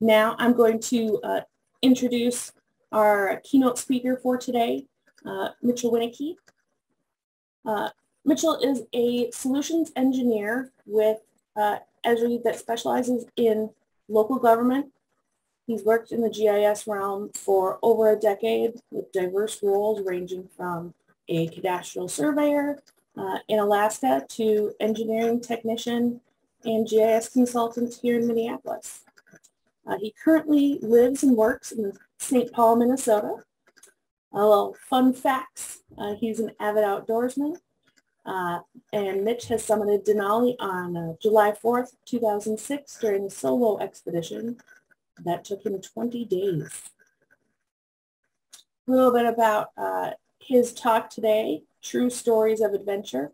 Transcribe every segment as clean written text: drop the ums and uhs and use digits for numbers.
Now I'm going to introduce our keynote speaker for today, Mitchell Winiecki. Mitchell is a solutions engineer with ESRI that specializes in local government. He's worked in the GIS realm for over a decade with diverse roles ranging from a cadastral surveyor in Alaska to engineering technician and GIS consultant here in Minneapolis. He currently lives and works in St. Paul, Minnesota. A little fun facts, he's an avid outdoorsman, and Mitch has summited Denali on July 4th, 2006 during a solo expedition that took him 20 days. A little bit about his talk today, True Stories of Adventure.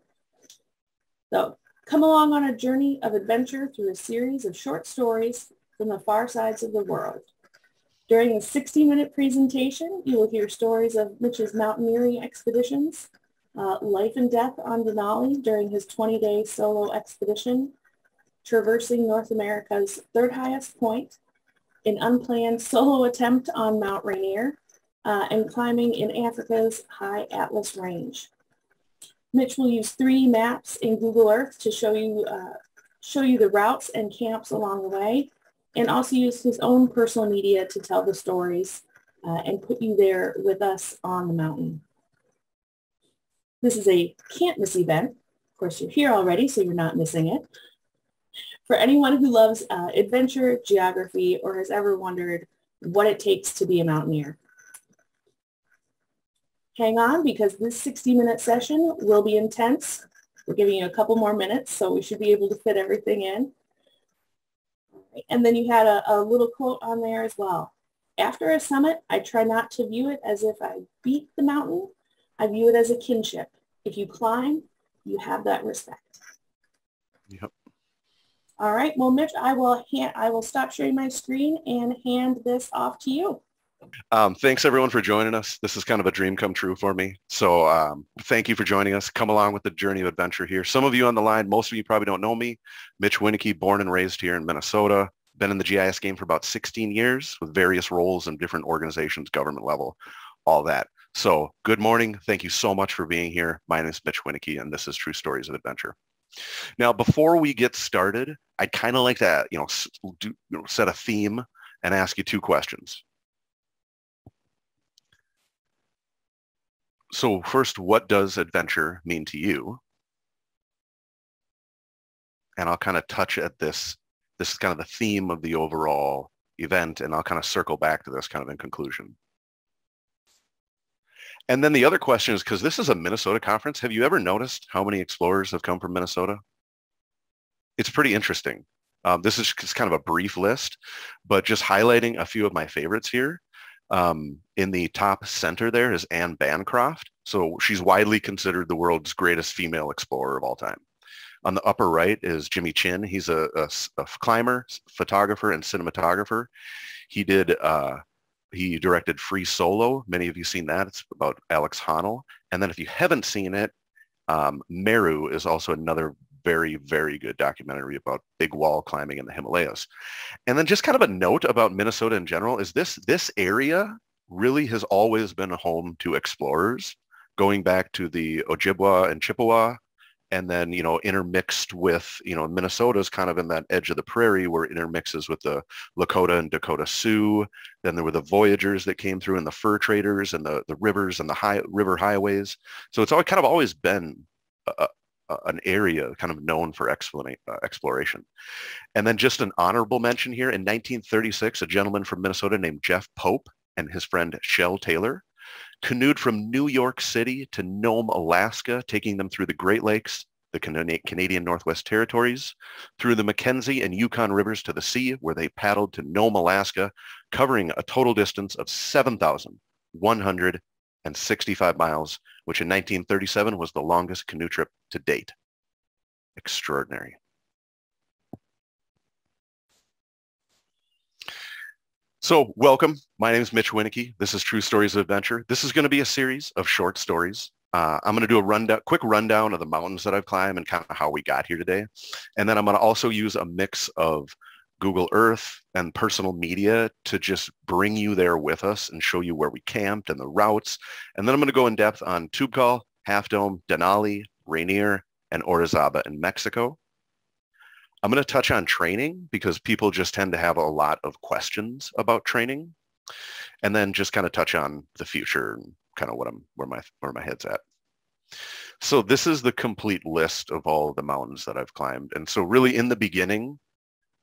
So come along on a journey of adventure through a series of short stories from the far sides of the world. During a 60-minute presentation, you will hear stories of Mitch's mountaineering expeditions, life and death on Denali during his 20-day solo expedition, traversing North America's third highest point, an unplanned solo attempt on Mount Rainier, and climbing in Africa's high Atlas range. Mitch will use 3D maps in Google Earth to show you the routes and camps along the way, and also use his own personal media to tell the stories and put you there with us on the mountain. This is a can't miss event. Of course, you're here already, so you're not missing it. For anyone who loves adventure, geography, or has ever wondered what it takes to be a mountaineer. Hang on, because this 60-minute session will be intense. We're giving you a couple more minutes, so we should be able to fit everything in. And then you had a little quote on there as well. After a summit, I try not to view it as if I beat the mountain. I view it as a kinship. If you climb, you have that respect. Yep. All right. Well, Mitch, I will stop sharing my screen and hand this off to you. Thanks everyone for joining us. This is kind of a dream come true for me. So thank you for joining us. Come along with the journey of adventure here. Some of you on the line, most of you probably don't know me. Mitch Winiecki, born and raised here in Minnesota. Been in the GIS game for about 16 years with various roles in different organizations, government level, all that. So good morning. Thank you so much for being here. My name is Mitch Winiecki and this is True Stories of Adventure. Now, before we get started, I'd kind of like to set a theme and ask you two questions. So first, what does adventure mean to you? And I'll kind of touch at this. This is kind of the theme of the overall event, and I'll kind of circle back to this kind of in conclusion. And then the other question is, because this is a Minnesota conference, have you ever noticed how many explorers have come from Minnesota? It's pretty interesting. This is just kind of a brief list, but just highlighting a few of my favorites here. In the top center there is Anne Bancroft. So she's widely considered the world's greatest female explorer of all time. On the upper right is Jimmy Chin. He's a climber, photographer, and cinematographer. He directed Free Solo. Many of you seen that. It's about Alex Honnold. And then if you haven't seen it, Meru is also another very, very good documentary about big wall climbing in the Himalayas. And then just kind of a note about Minnesota in general is this area really has always been a home to explorers, going back to the Ojibwa and Chippewa, and then, intermixed with, Minnesota's kind of in that edge of the prairie where it intermixes with the Lakota and Dakota Sioux. Then there were the voyagers that came through and the fur traders and the rivers and the river highways. So it's all kind of always been an area kind of known for exploration. And then just an honorable mention here, in 1936, a gentleman from Minnesota named Jeff Pope and his friend Shel Taylor canoed from New York City to Nome, Alaska, taking them through the Great Lakes, the Canadian Northwest Territories, through the Mackenzie and Yukon rivers to the sea, where they paddled to Nome, Alaska, covering a total distance of 7,165 miles, which in 1937 was the longest canoe trip to date. Extraordinary. So welcome. My name is Mitch Winiecki. This is True Stories of Adventure. This is going to be a series of short stories. I'm going to do a quick rundown of the mountains that I've climbed and kind of how we got here today. And then I'm going to also use a mix of Google Earth and personal media to just bring you there with us and show you where we camped and the routes. And then I'm going to go in depth on Toubkal, Half Dome, Denali, Rainier, and Orizaba in Mexico. I'm going to touch on training because people just tend to have a lot of questions about training, and then just kind of touch on the future and kind of what I'm, where my head's at. So this is the complete list of all the mountains that I've climbed. And so really in the beginning,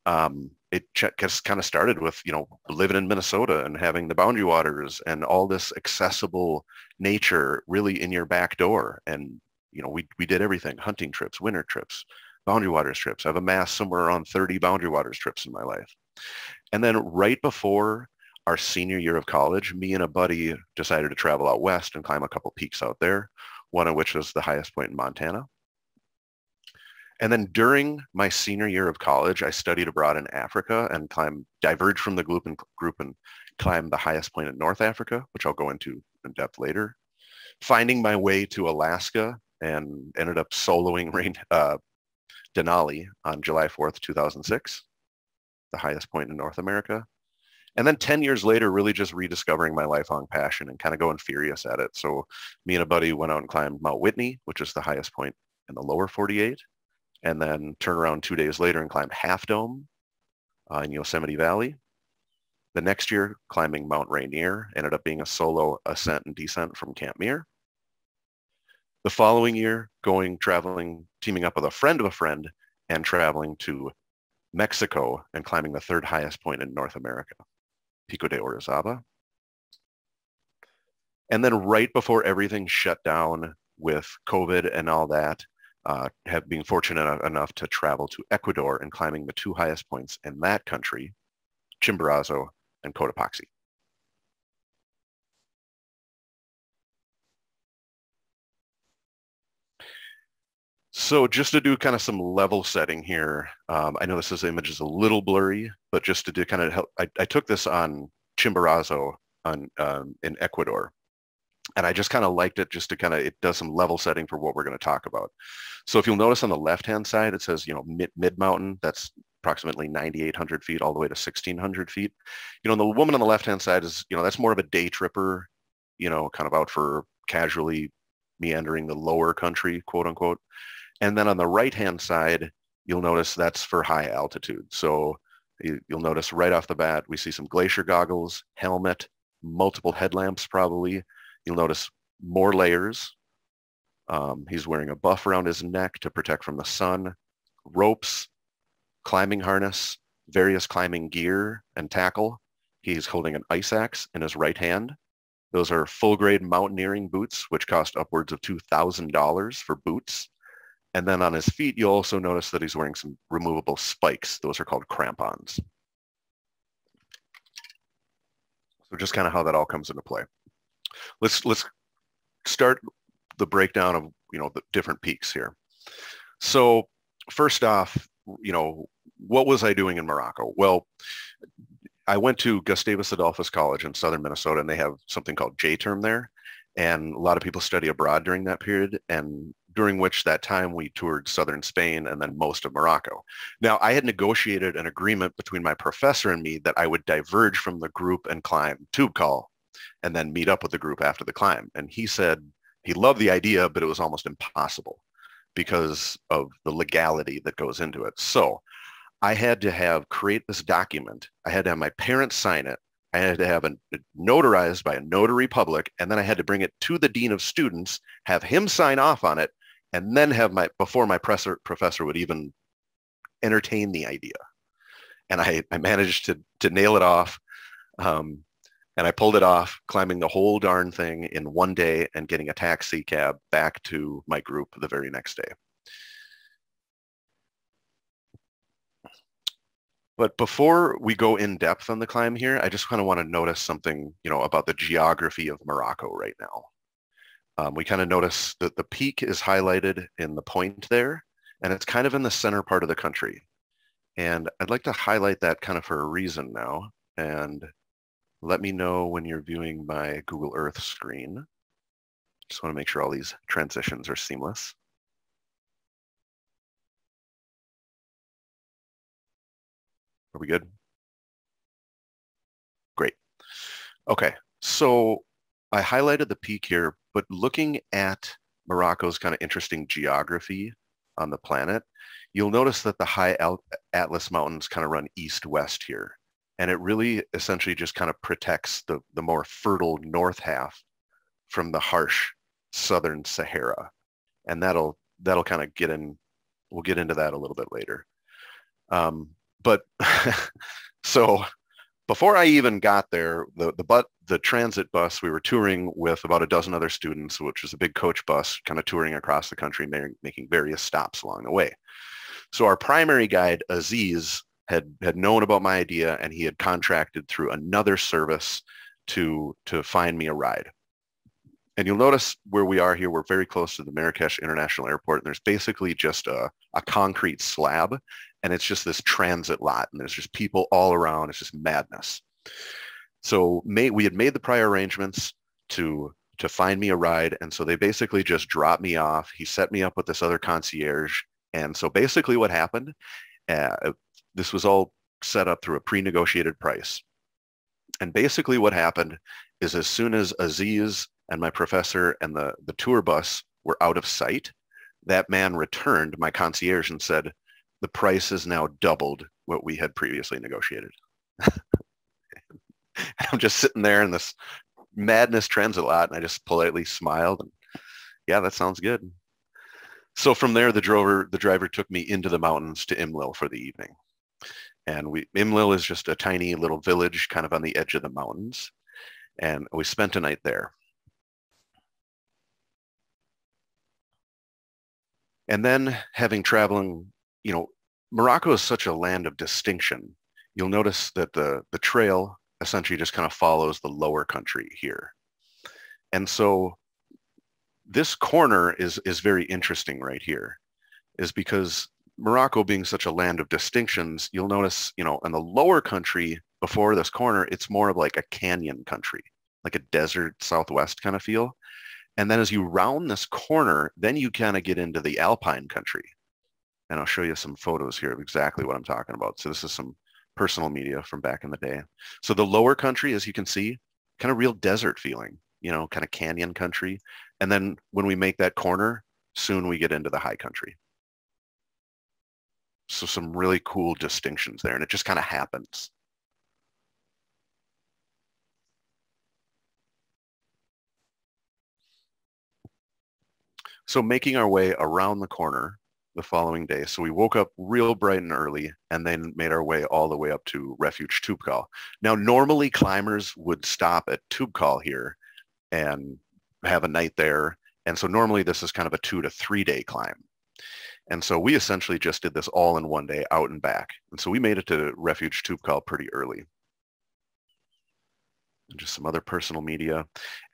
it just kind of started with, you know, living in Minnesota and having the Boundary Waters and all this accessible nature really in your back door. And, you know, we did everything, hunting trips, winter trips, Boundary Waters trips. I've amassed somewhere around 30 Boundary Waters trips in my life. And then right before our senior year of college, me and a buddy decided to travel out west and climb a couple peaks out there, one of which was the highest point in Montana. And then during my senior year of college, I studied abroad in Africa and diverged from the group and climbed the highest point in North Africa, which I'll go into in depth later, finding my way to Alaska and ended up soloing Denali on July 4th, 2006, the highest point in North America. And then 10 years later, really just rediscovering my lifelong passion and kind of going furious at it. So me and a buddy went out and climbed Mount Whitney, which is the highest point in the lower 48, and then turned around 2 days later and climbed Half Dome in Yosemite Valley. The next year, climbing Mount Rainier, ended up being a solo ascent and descent from Camp Muir. The following year, teaming up with a friend, and traveling to Mexico and climbing the third highest point in North America, Pico de Orizaba. And then right before everything shut down with COVID and all that, have been fortunate enough to travel to Ecuador and climbing the two highest points in that country, Chimborazo and Cotopaxi. So just to do kind of some level setting here, I know this image is a little blurry, but just to do kind of help, I took this on Chimborazo in Ecuador, and I just kind of liked it just to kind of, it does some level setting for what we're going to talk about. So if you'll notice on the left-hand side, it says, you know, mid-mountain, that's approximately 9,800 feet all the way to 1,600 feet. You know, the woman on the left-hand side is, you know, that's more of a day tripper, you know, kind of out for casually meandering the lower country, quote unquote. And then on the right-hand side, you'll notice that's for high altitude. So you'll notice right off the bat, we see some glacier goggles, helmet, multiple headlamps probably. You'll notice more layers. He's wearing a buff around his neck to protect from the sun, ropes, climbing harness, various climbing gear and tackle. He's holding an ice axe in his right hand. Those are full-grade mountaineering boots, which cost upwards of $2,000 for boots. And then on his feet, you'll also notice that he's wearing some removable spikes. Those are called crampons. So just kind of how that all comes into play. Let's start the breakdown of, you know, the different peaks here. So first off, you know, what was I doing in Morocco? Well, I went to Gustavus Adolphus College in southern Minnesota, and they have something called J-term there. And a lot of people study abroad during that period, and during which that time we toured southern Spain and then most of Morocco. Now, I had negotiated an agreement between my professor and me that I would diverge from the group and climb Toubkal and then meet up with the group after the climb. And he said he loved the idea, but it was almost impossible because of the legality that goes into it. So I had to create this document. I had to have my parents sign it. I had to have it notarized by a notary public, and then I had to bring it to the dean of students, have him sign off on it, and then have before my professor would even entertain the idea. And I managed to nail it off, and I pulled it off, climbing the whole darn thing in one day and getting a taxi cab back to my group the very next day. But before we go in depth on the climb here, I just kind of want to notice something, you know, about the geography of Morocco right now. We kind of notice that the peak is highlighted in the point there, and it's kind of in the center part of the country. And I'd like to highlight that kind of for a reason now. And let me know when you're viewing my Google Earth screen. Just want to make sure all these transitions are seamless. Are we good? Great. Okay, so I highlighted the peak here, but looking at Morocco's kind of interesting geography on the planet, you'll notice that the high Atlas Mountains kind of run east-west here. And it really essentially just kind of protects the more fertile north half from the harsh southern Sahara. And that'll kind of get in, we'll get into that a little bit later. But so before I even got there, the transit bus, we were touring with about a dozen other students, which was a big coach bus kind of touring across the country, making various stops along the way. So our primary guide, Aziz, had known about my idea, and he had contracted through another service to find me a ride. And you'll notice where we are here, we're very close to the Marrakesh International Airport, and there's basically just a concrete slab, and it's just this transit lot, and there's just people all around. It's just madness. So we had made the prior arrangements to find me a ride, and so they basically just dropped me off. He set me up with this other concierge, and so basically what happened, this was all set up through a pre-negotiated price. And basically what happened is as soon as Aziz and my professor and the tour bus were out of sight, that man returned, my concierge, and said, the price is now doubled what we had previously negotiated. I'm just sitting there in this madness transit lot, and I just politely smiled. And yeah, that sounds good. So from there, the driver took me into the mountains to Imlil for the evening. And Imlil is just a tiny little village kind of on the edge of the mountains. And we spent a night there. And then having traveling, you know, Morocco is such a land of distinction. You'll notice that the trail essentially just kind of follows the lower country here. And so this corner is very interesting right here, is because Morocco being such a land of distinctions, you'll notice, you know, in the lower country before this corner, it's more of like a canyon country, like a desert Southwest kind of feel. And then as you round this corner, then you kind of get into the alpine country. And I'll show you some photos here of exactly what I'm talking about. So this is some personal media from back in the day. So the lower country, as you can see, kind of real desert feeling, you know, kind of canyon country. And then when we make that corner, soon we get into the high country. So some really cool distinctions there, and it just kind of happens. So making our way around the corner the following day. So we woke up real bright and early and then made our way all the way up to Refuge Toubkal. Now, normally climbers would stop at Toubkal here and have a night there. And so normally this is kind of a 2 to 3 day climb. And so we essentially just did this all in one day, out and back. And so we made it to Refuge Toubkal pretty early. And just some other personal media.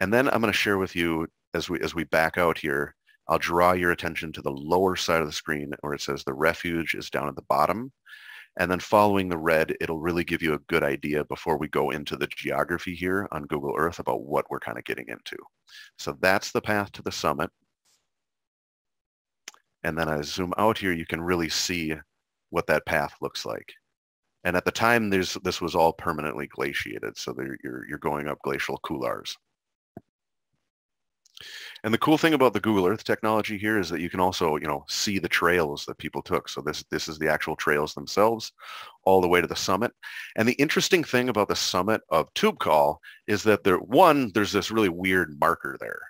And then I'm going to share with you, as we back out here, I'll draw your attention to the lower side of the screen where it says the refuge is down at the bottom. And then following the red, it'll really give you a good idea before we go into the geography here on Google Earth about what we're kind of getting into. So that's the path to the summit. And then I zoom out here, you can really see what that path looks like. And at the time, this was all permanently glaciated. So you're going up glacial couloirs. And the cool thing about the Google Earth technology here is that you can also, you know, see the trails that people took. So this is the actual trails themselves all the way to the summit. And the interesting thing about the summit of Toubkal is that there's this really weird marker there.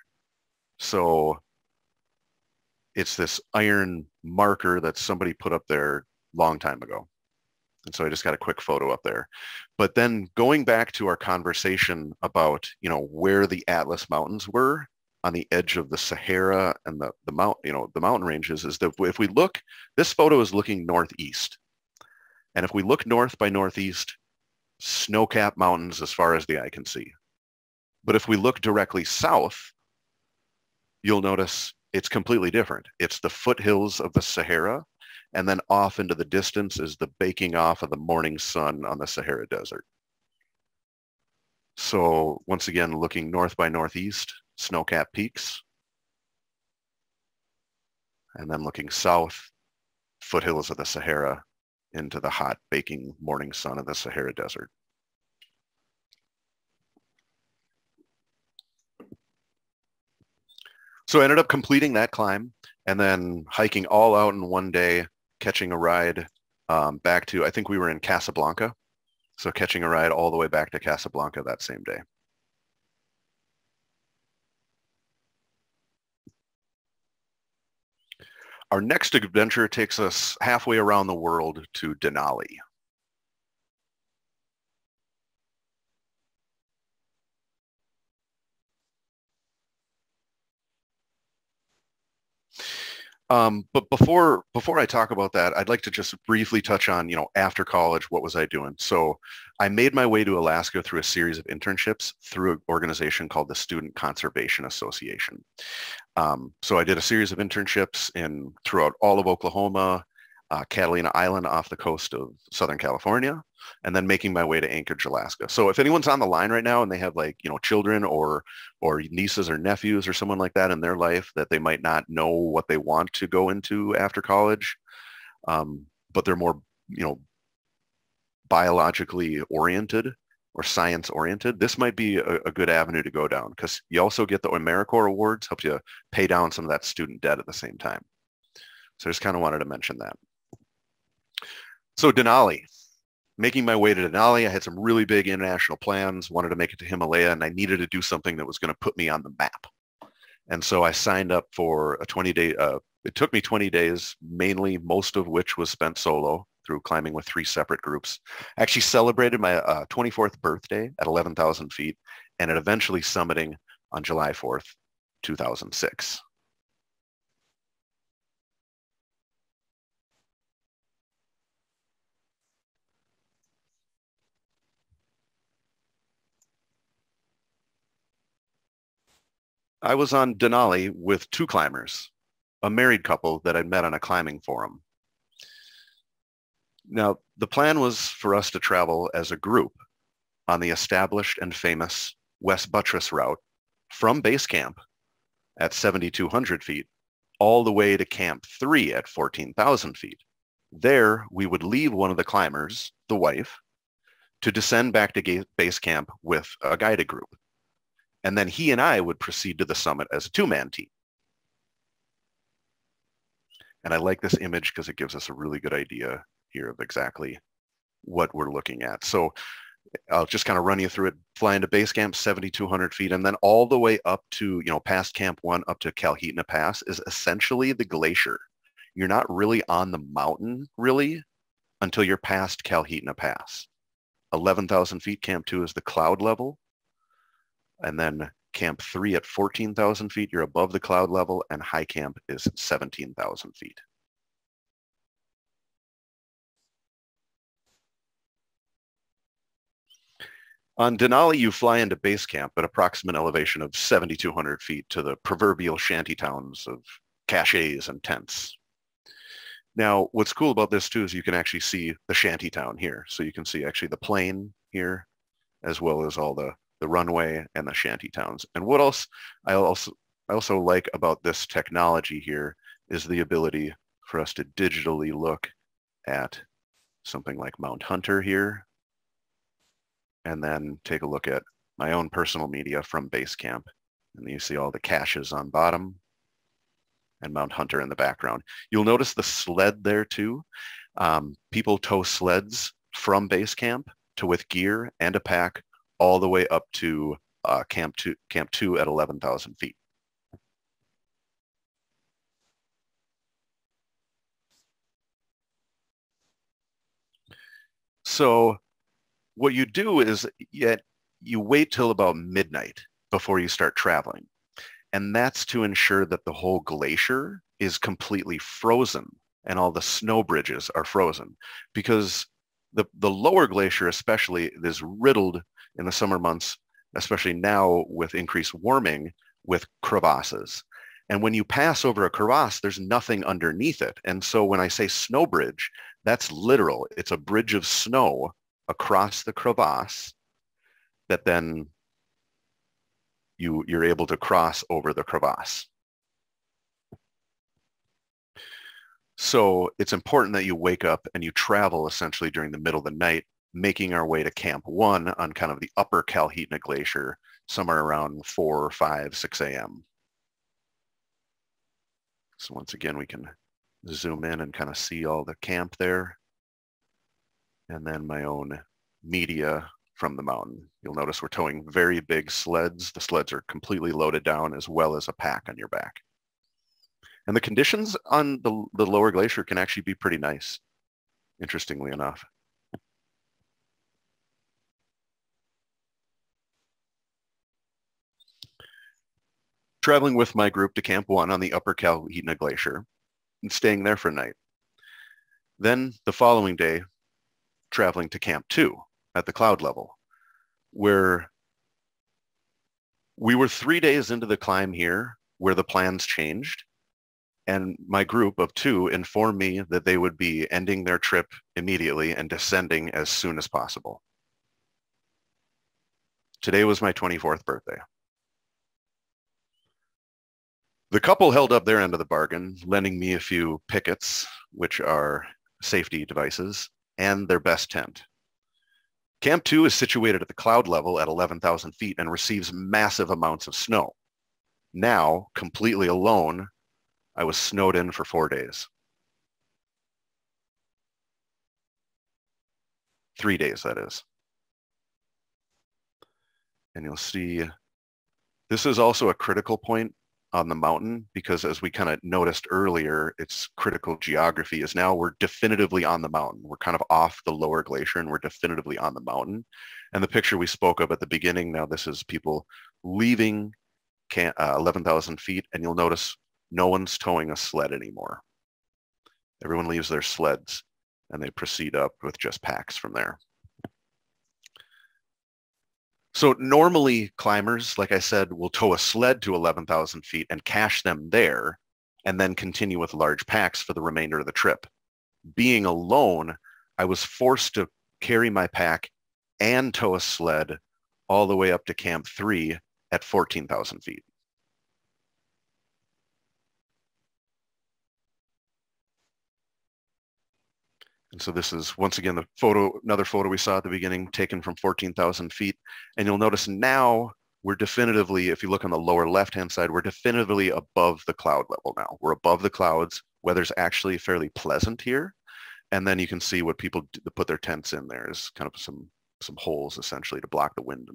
So it's this iron marker that somebody put up there a long time ago. And so I just got a quick photo up there. But then going back to our conversation about, you know, where the Atlas Mountains were on the edge of the Sahara and the mountain ranges, is that if we look, this photo is looking northeast. And if we look north by northeast, snow-capped mountains as far as the eye can see. But if we look directly south, you'll notice it's completely different. It's the foothills of the Sahara, and then off into the distance is the baking off of the morning sun on the Sahara Desert. So once again, looking north by northeast, snow-capped peaks, and then looking south, foothills of the Sahara into the hot, baking morning sun of the Sahara Desert. So I ended up completing that climb and then hiking all out in one day, catching a ride back to, I think we were in Casablanca. So catching a ride all the way back to Casablanca that same day. Our next adventure takes us halfway around the world to Denali. But before I talk about that, I'd like to just briefly touch on, after college, what was I doing? So I made my way to Alaska through a series of internships through an organization called the Student Conservation Association. So I did a series of internships throughout all of Oklahoma, Catalina Island off the coast of Southern California, and then making my way to Anchorage, Alaska. So if anyone's on the line right now and they have children or nieces or nephews or someone like that in their life that they might not know what they want to go into after college, but they're more, biologically oriented or science oriented, this might be a good avenue to go down because you also get the AmeriCorps awards, helps you pay down some of that student debt at the same time. So I just kind of wanted to mention that. So Denali, making my way to Denali, I had some really big international plans, wanted to make it to Himalaya, and I needed to do something that was going to put me on the map. And so I signed up for a 20-day, it took me 20 days, mainly most of which was spent solo through climbing with three separate groups. I actually celebrated my 24th birthday at 11,000 feet and it eventually summiting on July 4th, 2006. I was on Denali with two climbers, a married couple that I'd met on a climbing forum. Now, the plan was for us to travel as a group on the established and famous West Buttress route from base camp at 7,200 feet all the way to Camp 3 at 14,000 feet. There, we would leave one of the climbers, the wife, to descend back to base camp with a guided group. And then he and I would proceed to the summit as a two-man team. And I like this image because it gives us a really good idea here of exactly what we're looking at. So I'll just kind of run you through it. Fly into base camp, 7,200 feet, and then all the way up to, past Camp 1 up to Kahiltna Pass is essentially the glacier. You're not really on the mountain, really, until you're past Kahiltna Pass. 11,000 feet, Camp 2 is the cloud level. And then Camp 3 at 14,000 feet, you're above the cloud level, and high camp is 17,000 feet. On Denali, you fly into base camp at approximate elevation of 7,200 feet to the proverbial shanty towns of caches and tents. Now, what's cool about this too is you can actually see the shanty town here. So you can see actually the plane here, as well as all the runway and the shanty towns. And what else I also like about this technology here is the ability for us to digitally look at something like Mount Hunter here, and then take a look at my own personal media from base camp. And you see all the caches on bottom and Mount Hunter in the background. You'll notice the sled there too. People tow sleds from base camp to with gear and a pack all the way up to Camp 2 at 11,000 feet. So what you do is you wait till about midnight before you start traveling. And that's to ensure that the whole glacier is completely frozen and all the snow bridges are frozen, because the lower glacier especially is riddled in the summer months, especially now with increased warming, with crevasses. And when you pass over a crevasse, there's nothing underneath it. And so when I say snow bridge, that's literal. It's a bridge of snow across the crevasse that then you're able to cross over the crevasse. So it's important that you wake up and you travel essentially during the middle of the night, making our way to Camp 1 on kind of the upper Kahiltna Glacier, somewhere around 4, 5, 6 a.m. So once again, we can zoom in and kind of see all the camp there. And then my own media from the mountain. You'll notice we're towing very big sleds. The sleds are completely loaded down, as well as a pack on your back. And the conditions on the lower glacier can actually be pretty nice, interestingly enough. Traveling with my group to Camp 1 on the upper Kahiltna Glacier and staying there for a night. Then the following day, traveling to Camp 2 at the cloud level, where we were 3 days into the climb here where the plans changed. And my group of 2 informed me that they would be ending their trip immediately and descending as soon as possible. Today was my 24th birthday. The couple held up their end of the bargain, lending me a few pickets, which are safety devices, and their best tent. Camp 2 is situated at the cloud level at 11,000 feet and receives massive amounts of snow. Now, completely alone, I was snowed in for 4 days. 3 days, that is. And you'll see, this is also a critical point on the mountain, because as we kind of noticed earlier, its critical geography is now we're definitively on the mountain. We're kind of off the lower glacier and we're definitively on the mountain. And the picture we spoke of at the beginning, now this is people leaving 11,000 feet, and you'll notice no one's towing a sled anymore. Everyone leaves their sleds and they proceed up with just packs from there. So normally climbers, like I said, will tow a sled to 11,000 feet and cache them there and then continue with large packs for the remainder of the trip. Being alone, I was forced to carry my pack and tow a sled all the way up to Camp 3 at 14,000 feet. And so this is, once again, the photo, another photo we saw at the beginning, taken from 14,000 feet. And you'll notice now we're definitively, if you look on the lower left-hand side, we're definitively above the cloud level now. We're above the clouds. Weather's actually fairly pleasant here. And then you can see what people do, put their tents in. There's kind of some holes, essentially, to block the wind.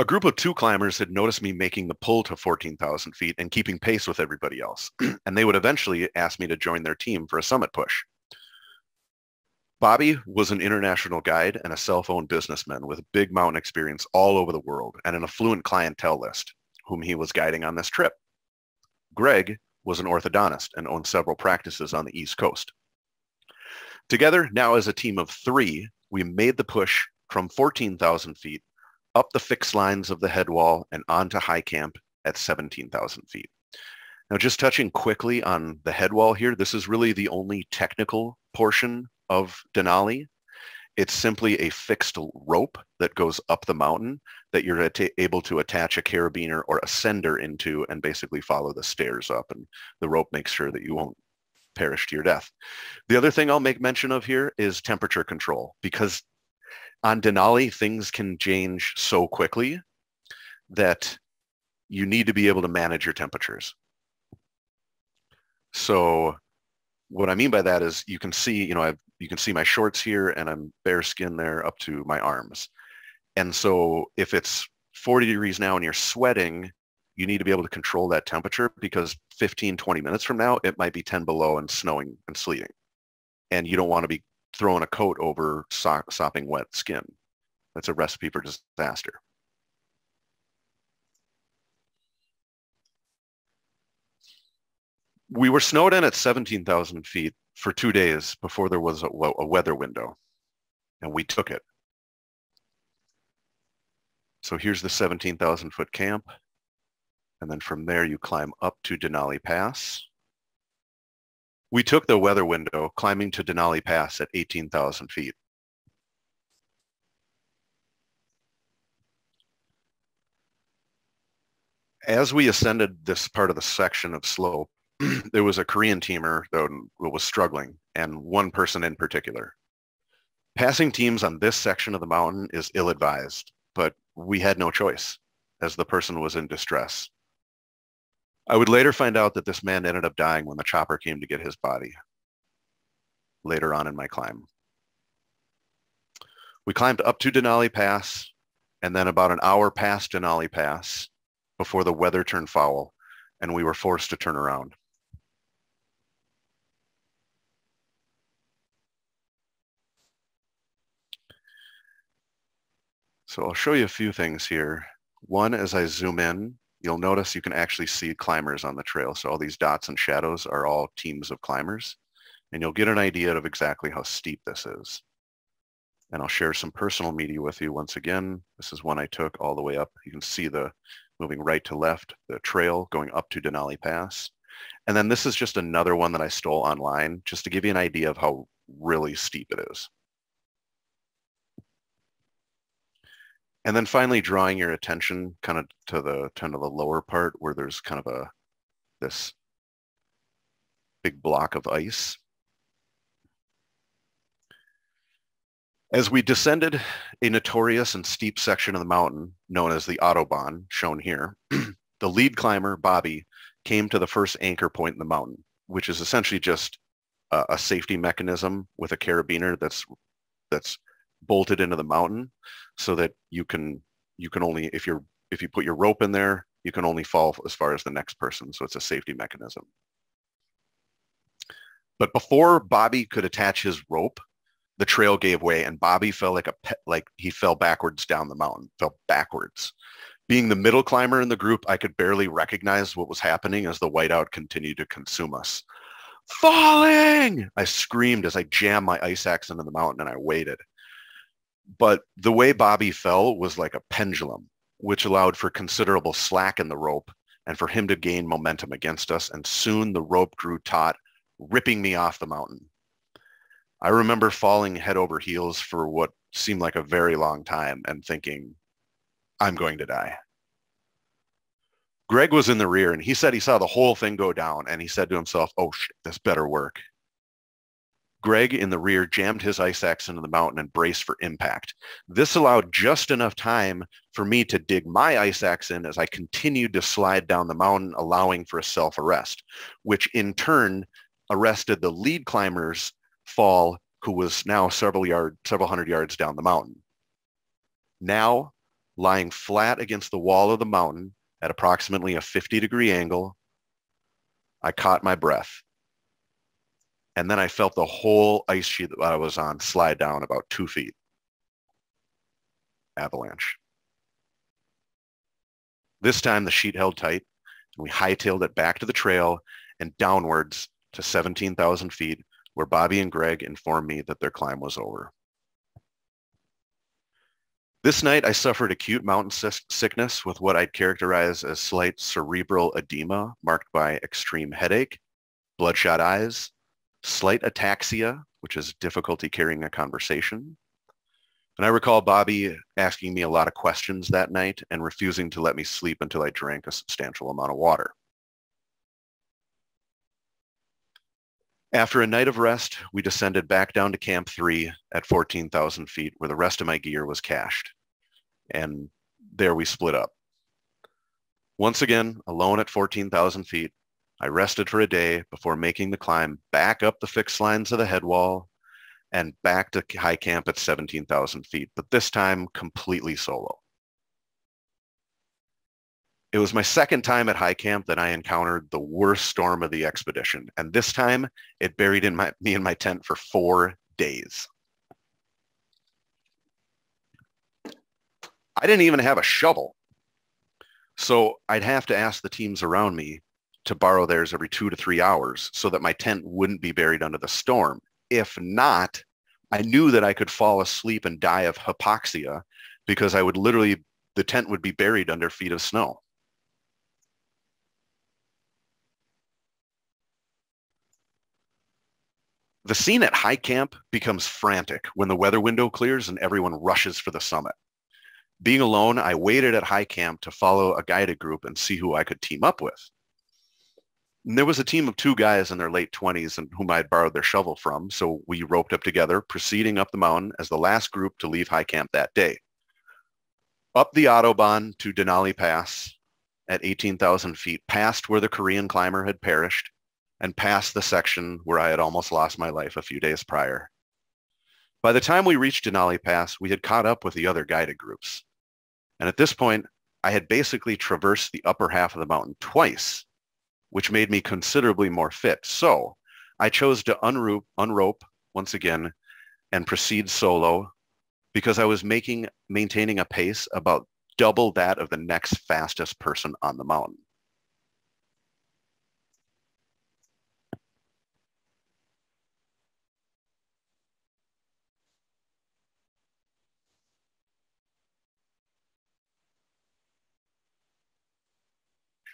A group of 2 climbers had noticed me making the pull to 14,000 feet and keeping pace with everybody else, and they would eventually ask me to join their team for a summit push. Bobby was an international guide and a cell-phone businessman with big mountain experience all over the world and an affluent clientele list, whom he was guiding on this trip. Greg was an orthodontist and owned several practices on the East Coast. Together, now as a team of 3, we made the push from 14,000 feet up the fixed lines of the headwall and onto high camp at 17,000 feet. Now, just touching quickly on the headwall here, this is really the only technical portion of Denali. It's simply a fixed rope that goes up the mountain that you're able to attach a carabiner or a sender into and basically follow the stairs up, and the rope makes sure that you won't perish to your death. The other thing I'll make mention of here is temperature control, because on Denali, things can change so quickly that you need to be able to manage your temperatures. So what I mean by that is you can see, you can see my shorts here, and I'm bare skin there up to my arms. And so if it's 40 degrees now and you're sweating, you need to be able to control that temperature, because 15, 20 minutes from now, it might be 10 below and snowing and sleeting. And you don't want to be throwing a coat over sopping wet skin. That's a recipe for disaster. We were snowed in at 17,000 feet for 2 days before there was a weather window, and we took it. So here's the 17,000 foot camp, and then from there you climb up to Denali Pass. We took the weather window, climbing to Denali Pass at 18,000 feet. as we ascended this part of the section of slope, there was a Korean teamer that was struggling, and one person in particular. Passing teams on this section of the mountain is ill-advised, but we had no choice, as the person was in distress. I would later find out that this man ended up dying when the chopper came to get his body later on in my climb. We climbed up to Denali Pass, and then about an hour past Denali Pass before the weather turned foul, and we were forced to turn around. So I'll show you a few things here. One, as I zoom in, you'll notice you can actually see climbers on the trail. So all these dots and shadows are all teams of climbers, and you'll get an idea of exactly how steep this is. And I'll share some personal media with you once again. This is one I took all the way up. You can see the moving right to left, the trail going up to Denali Pass. And then this is just another one that I stole online just to give you an idea of how really steep it is. And then finally drawing your attention kind of to the lower part where there's kind of this big block of ice. As we descended a notorious and steep section of the mountain known as the Autobahn, shown here, the lead climber, Bobby, came to the first anchor point in the mountain, which is essentially just a safety mechanism with a carabiner that's bolted into the mountain, so that you can only, if you put your rope in there, you can only fall as far as the next person. So it's a safety mechanism. But before Bobby could attach his rope, the trail gave way, and Bobby fell like he fell backwards down the mountain, fell backwards. Being the middle climber in the group, I could barely recognize what was happening as the whiteout continued to consume us. Falling! I screamed as I jammed my ice axe into the mountain, and I waited. But the way Bobby fell was like a pendulum, which allowed for considerable slack in the rope and for him to gain momentum against us, and soon the rope grew taut, ripping me off the mountain. I remember falling head over heels for what seemed like a very long time and thinking, I'm going to die. Greg was in the rear, and he said he saw the whole thing go down, and he said to himself, oh shit, this better work. Greg in the rear jammed his ice axe into the mountain and braced for impact. This allowed just enough time for me to dig my ice axe in as I continued to slide down the mountain, allowing for a self-arrest, which in turn arrested the lead climber's fall, who was now several hundred yards down the mountain. Now, lying flat against the wall of the mountain at approximately a 50-degree angle, I caught my breath. And then I felt the whole ice sheet that I was on slide down about 2 feet. Avalanche. This time the sheet held tight, and we hightailed it back to the trail and downwards to 17,000 feet, where Bobby and Greg informed me that their climb was over. This night I suffered acute mountain sickness with what I'd characterize as slight cerebral edema marked by extreme headache, bloodshot eyes, slight ataxia, which is difficulty carrying a conversation. And I recall Bobby asking me a lot of questions that night and refusing to let me sleep until I drank a substantial amount of water. After a night of rest, we descended back down to Camp 3 at 14,000 feet, where the rest of my gear was cached. And there we split up. Once again, alone at 14,000 feet, I rested for a day before making the climb back up the fixed lines of the headwall and back to high camp at 17,000 feet, but this time completely solo. It was my second time at high camp that I encountered the worst storm of the expedition, and this time it buried me in my tent for 4 days. I didn't even have a shovel, so I'd have to ask the teams around me to borrow theirs every 2 to 3 hours so that my tent wouldn't be buried under the storm. If not, I knew that I could fall asleep and die of hypoxia because I would literally, the tent would be buried under feet of snow. The scene at high camp becomes frantic when the weather window clears and everyone rushes for the summit. Being alone, I waited at high camp to follow a guided group and see who I could team up with. And there was a team of two guys in their late 20s and whom I had borrowed their shovel from, so we roped up together, proceeding up the mountain as the last group to leave high camp that day. Up the Autobahn to Denali Pass at 18,000 feet, past where the Korean climber had perished, and past the section where I had almost lost my life a few days prior. By the time we reached Denali Pass, we had caught up with the other guided groups. And at this point, I had basically traversed the upper half of the mountain twice, which made me considerably more fit. So I chose to unrope once again and proceed solo because I was maintaining a pace about double that of the next fastest person on the mountain.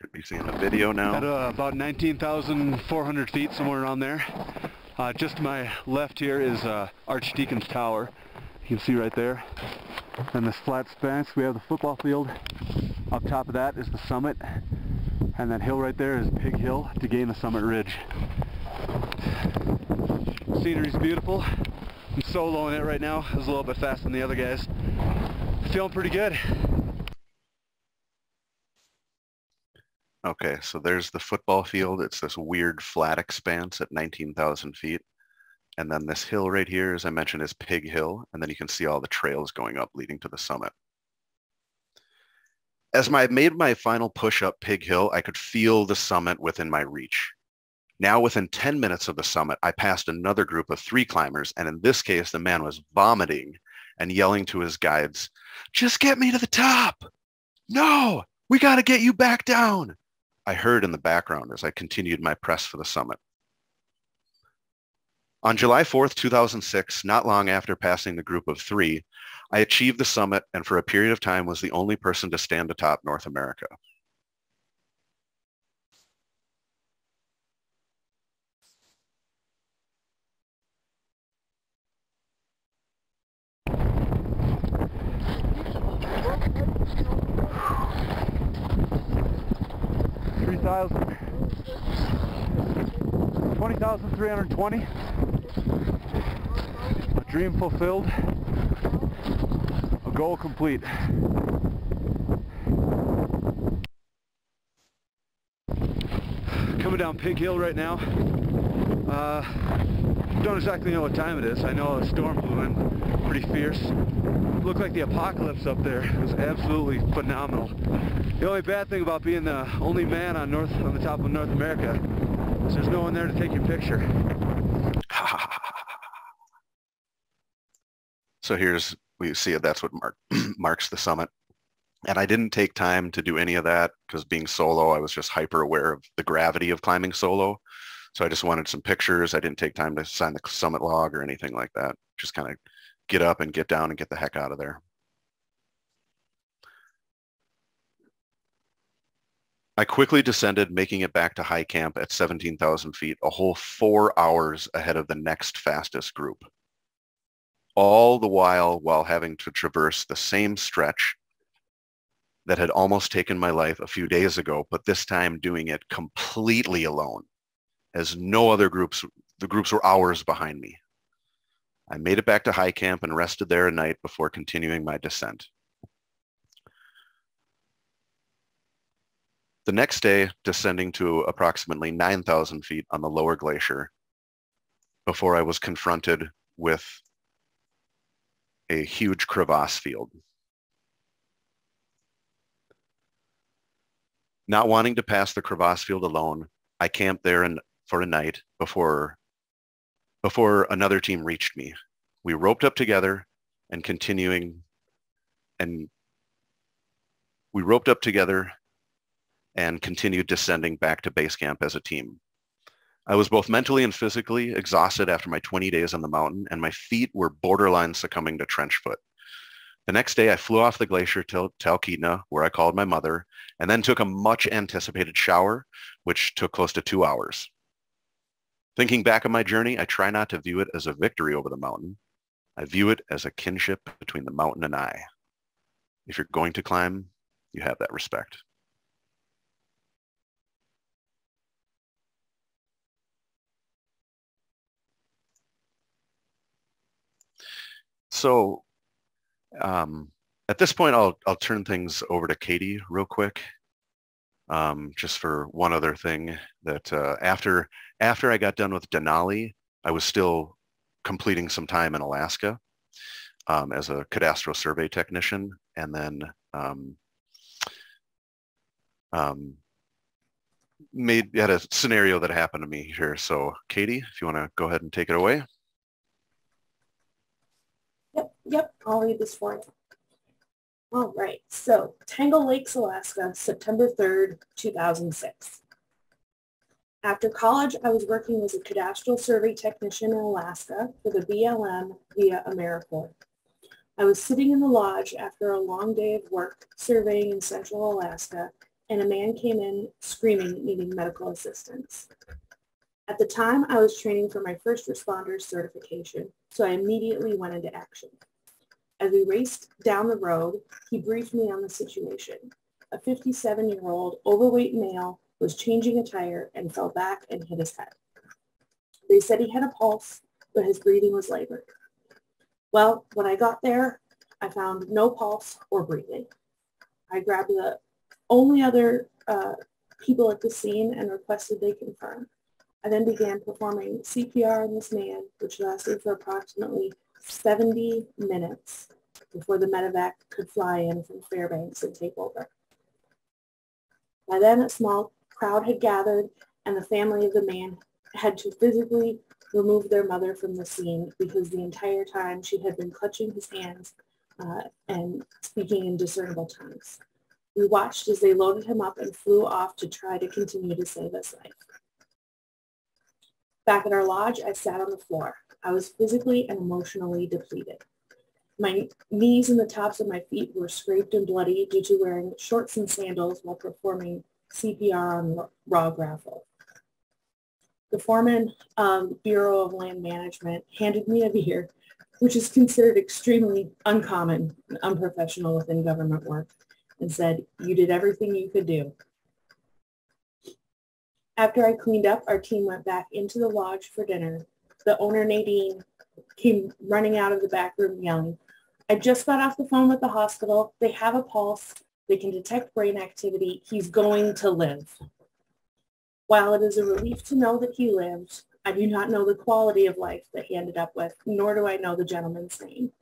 Should be seeing a video now. At about 19,400 feet, somewhere around there. Just to my left here is Archdeacon's Tower. You can see right there. And this flat space, we have the football field. Up top of that is the summit. And that hill right there is Pig Hill to gain the summit ridge. Scenery's beautiful. I'm soloing it right now. I was a little bit faster than the other guys. Feeling pretty good. Okay, so there's the football field. It's this weird flat expanse at 19,000 feet. And then this hill right here, as I mentioned, is Pig Hill. And then you can see all the trails going up leading to the summit. As I made my final push up Pig Hill, I could feel the summit within my reach. Now within 10 minutes of the summit, I passed another group of three climbers. And in this case, the man was vomiting and yelling to his guides, "Just get me to the top. No, we got to get you back down," I heard in the background as I continued my press for the summit. On July 4th, 2006, not long after passing the group of three, I achieved the summit and for a period of time was the only person to stand atop North America. $20,320. A dream fulfilled. A goal complete. Coming down Pig Hill right now. Don't exactly know what time it is. I know a storm blew in pretty fierce. Looked like the apocalypse up there. It was absolutely phenomenal. The only bad thing about being the only man on the top of North America is there's no one there to take your picture. So here's, you see it, that's what marks the summit. And I didn't take time to do any of that because being solo, I was just hyper aware of the gravity of climbing solo. So I just wanted some pictures. I didn't take time to sign the summit log or anything like that. Just kind of get up and get down and get the heck out of there. I quickly descended, making it back to high camp at 17,000 feet, a whole 4 hours ahead of the next fastest group. All the while having to traverse the same stretch that had almost taken my life a few days ago, but this time doing it completely alone, as no other groups, the groups were hours behind me. I made it back to high camp and rested there a night before continuing my descent. The next day, descending to approximately 9,000 feet on the lower glacier, before I was confronted with a huge crevasse field. Not wanting to pass the crevasse field alone, I camped there for a night before another team reached me. We roped up together and continued descending back to base camp as a team. I was both mentally and physically exhausted after my 20 days on the mountain, and my feet were borderline succumbing to trench foot. The next day, I flew off the glacier to Talkeetna, where I called my mother, and then took a much-anticipated shower, which took close to 2 hours. Thinking back on my journey, I try not to view it as a victory over the mountain. I view it as a kinship between the mountain and I. if you're going to climb, you have that respect. So at this point, I'll turn things over to Katie real quick, just for one other thing that after I got done with Denali, I was still completing some time in Alaska as a cadastral survey technician. And then had a scenario that happened to me here. So Katie, if you want to go ahead and take it away. Yep, I'll read this one. All right, so Tangle Lakes, Alaska, September 3rd, 2006. After college, I was working as a cadastral survey technician in Alaska for the BLM via AmeriCorps. I was sitting in the lodge after a long day of work surveying in central Alaska, and a man came in screaming, needing medical assistance. At the time, I was training for my first responder certification, so I immediately went into action. As we raced down the road, he briefed me on the situation. A 57-year-old overweight male was changing a tire and fell back and hit his head. They said he had a pulse, but his breathing was labored. Well, when I got there, I found no pulse or breathing. I grabbed the only other people at the scene and requested they confirm. I then began performing CPR on this man, which lasted for approximately 70 minutes before the medevac could fly in from Fairbanks and take over. By then, a small crowd had gathered, and the family of the man had to physically remove their mother from the scene because the entire time she had been clutching his hands and speaking in discernible tongues. We watched as they loaded him up and flew off to try to continue to save his life. Back at our lodge, I sat on the floor. I was physically and emotionally depleted. My knees and the tops of my feet were scraped and bloody due to wearing shorts and sandals while performing CPR on raw gravel. The foreman of the Bureau of Land Management handed me a beer, which is considered extremely uncommon and unprofessional within government work, and said, "You did everything you could do." After I cleaned up, our team went back into the lodge for dinner. The owner, Nadine, came running out of the back room yelling, "I just got off the phone with the hospital. They have a pulse. They can detect brain activity. He's going to live." While it is a relief to know that he lived, I do not know the quality of life that he ended up with, nor do I know the gentleman's name.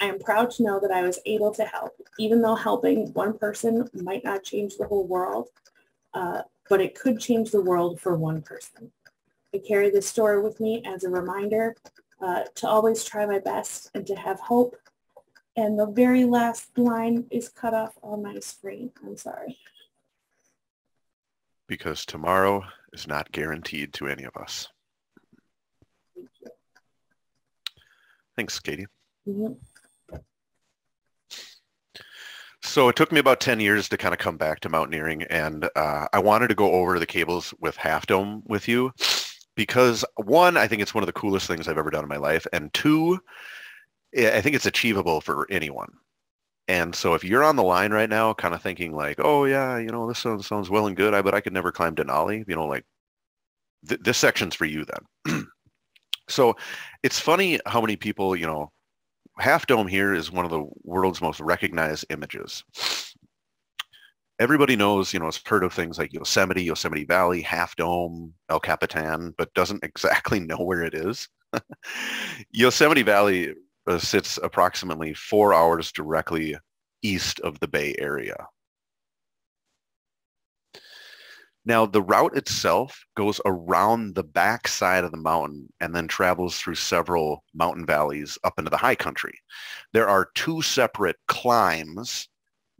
I am proud to know that I was able to help, even though helping one person might not change the whole world. But it could change the world for one person. I carry this story with me as a reminder to always try my best and to have hope. And the very last line is cut off on my screen. I'm sorry. Because tomorrow is not guaranteed to any of us. Thank you. Thanks, Katie. Mm-hmm. So it took me about 10 years to kind of come back to mountaineering, and I wanted to go over the cables with Half Dome with you because, one, I think it's one of the coolest things I've ever done in my life, and two, I think it's achievable for anyone. And so if you're on the line right now kind of thinking like, oh, yeah, you know, this sounds well and good, but I could never climb Denali, you know, like this section's for you then. So it's funny how many people, you know, Half Dome here is one of the world's most recognized images. Everybody knows, you know, has heard of things like Yosemite, Yosemite Valley, Half Dome, El Capitan, but doesn't exactly know where it is. Yosemite Valley sits approximately 4 hours directly east of the Bay Area. Now, the route itself goes around the back side of the mountain and then travels through several mountain valleys up into the high country. There are two separate climbs.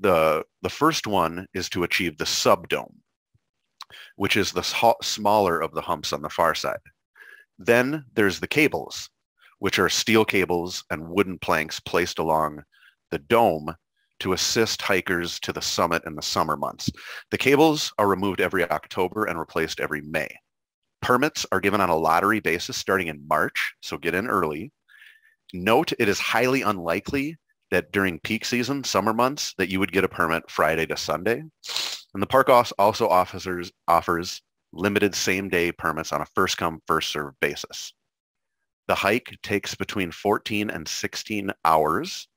The first one is to achieve the subdome, which is the smaller of the humps on the far side. Then there's the cables, which are steel cables and wooden planks placed along the dome to assist hikers to the summit in the summer months. The cables are removed every October and replaced every May. Permits are given on a lottery basis starting in March, so get in early. Note, it is highly unlikely that during peak season, summer months, that you would get a permit Friday to Sunday. And the park also offers limited same-day permits on a first-come, first-served basis. The hike takes between 14 and 16 hours,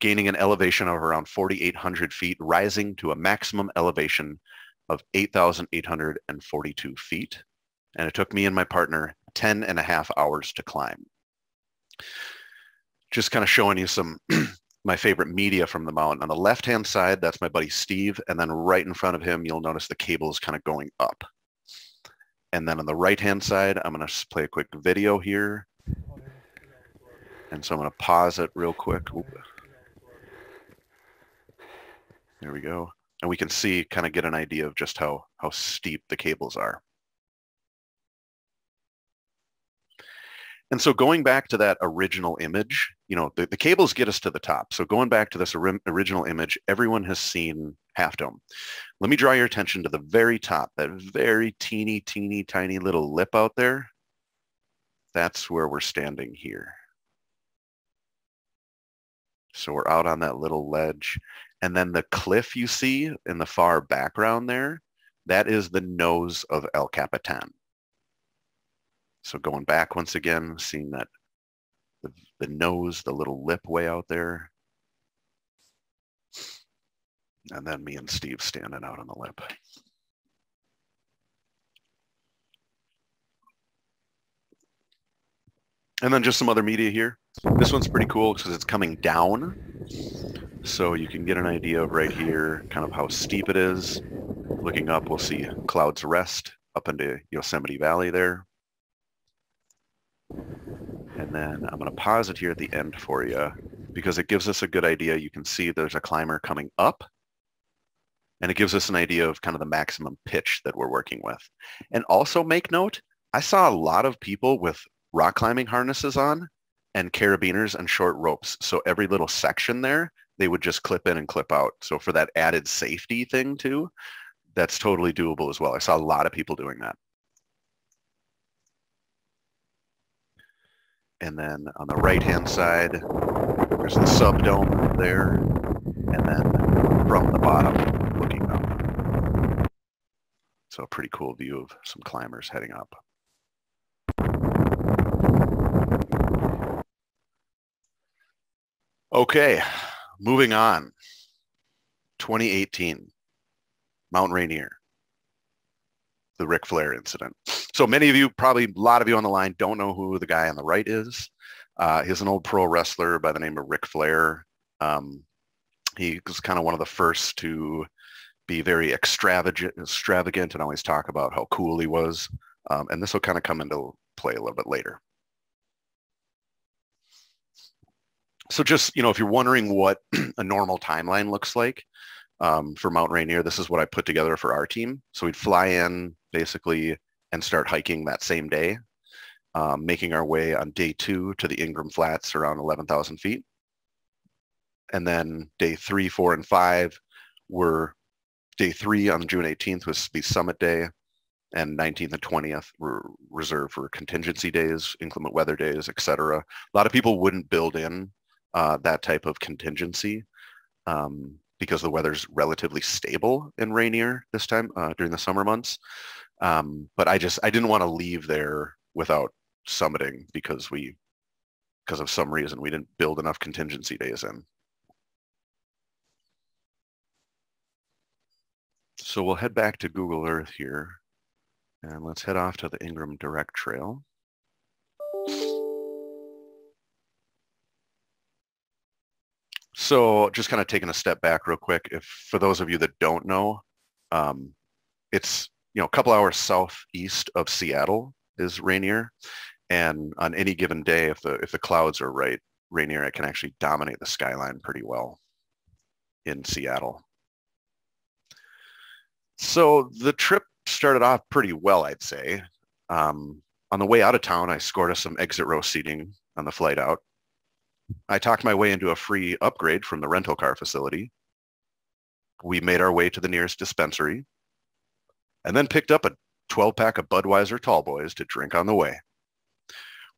gaining an elevation of around 4,800 feet, rising to a maximum elevation of 8,842 feet. And it took me and my partner 10 and a half hours to climb. Just kind of showing you some my favorite media from the mountain. On the left-hand side, that's my buddy Steve. And then right in front of him, you'll notice the cable is kind of going up. And then on the right-hand side, I'm going to play a quick video here. And so I'm going to pause it real quick. There we go. And we can see, kind of get an idea of just how steep the cables are. And so going back to that original image, you know, the cables get us to the top. So going back to this original image, everyone has seen Half Dome. Let me draw your attention to the very top, that very teeny, teeny, tiny little lip out there. That's where we're standing here. So we're out on that little ledge. And then the cliff you see in the far background there, that is the nose of El Capitan. So going back once again, seeing that the nose, the little lip way out there. And then me and Steve standing out on the lip. And then just some other media here. This one's pretty cool because it's coming down. So you can get an idea of right here, kind of how steep it is. Looking up, we'll see Clouds Rest up into Yosemite Valley there. And then I'm going to pause it here at the end for you because it gives us a good idea. You can see there's a climber coming up, and it gives us an idea of kind of the maximum pitch that we're working with. And also make note, I saw a lot of people with rock climbing harnesses on and carabiners and short ropes. So every little section there, they would just clip in and clip out. So for that added safety thing too, that's totally doable as well. I saw a lot of people doing that. And then on the right-hand side, there's the subdome there, and then from the bottom, looking up. So a pretty cool view of some climbers heading up. Okay, moving on. 2018, Mount Rainier, the Ric Flair incident. So many of you, probably a lot of you on the line, don't know who the guy on the right is. He's an old pro wrestler by the name of Ric Flair. He was kind of one of the first to be very extravagant and always talk about how cool he was. And this will kind of come into play a little bit later. So just, you know, if you're wondering what a normal timeline looks like for Mount Rainier, this is what I put together for our team. So we'd fly in basically and start hiking that same day, making our way on day two to the Ingram Flats around 11,000 feet. And then day three, 4, and 5 were day three on June 18th was the summit day, and 19th and 20th were reserved for contingency days, inclement weather days, etc. A lot of people wouldn't build in that type of contingency because the weather's relatively stable in Rainier this time during the summer months. But I didn't want to leave there without summiting because of some reason we didn't build enough contingency days in. So we'll head back to Google Earth here and let's head off to the Ingram Direct Trail. So just kind of taking a step back real quick, for those of you that don't know, it's, you know, a couple hours southeast of Seattle is Rainier, and on any given day, if the clouds are right, Rainier can actually dominate the skyline pretty well in Seattle. So the trip started off pretty well, I'd say. On the way out of town, I scored us some exit row seating on the flight out. I talked my way into a free upgrade from the rental car facility. We made our way to the nearest dispensary, and then picked up a 12-pack of Budweiser Tall Boys to drink on the way.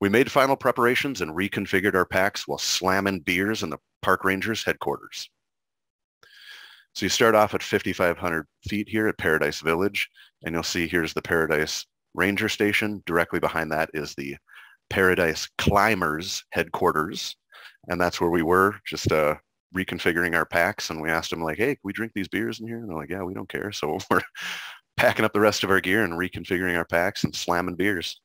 We made final preparations and reconfigured our packs while slamming beers in the park ranger's headquarters. So you start off at 5,500 feet here at Paradise Village, and you'll see here's the Paradise Ranger Station. Directly behind that is the Paradise Climbers headquarters, and that's where we were, just reconfiguring our packs. And we asked them, like, hey, can we drink these beers in here? And they're like, yeah, we don't care. So we're packing up the rest of our gear and reconfiguring our packs and slamming beers.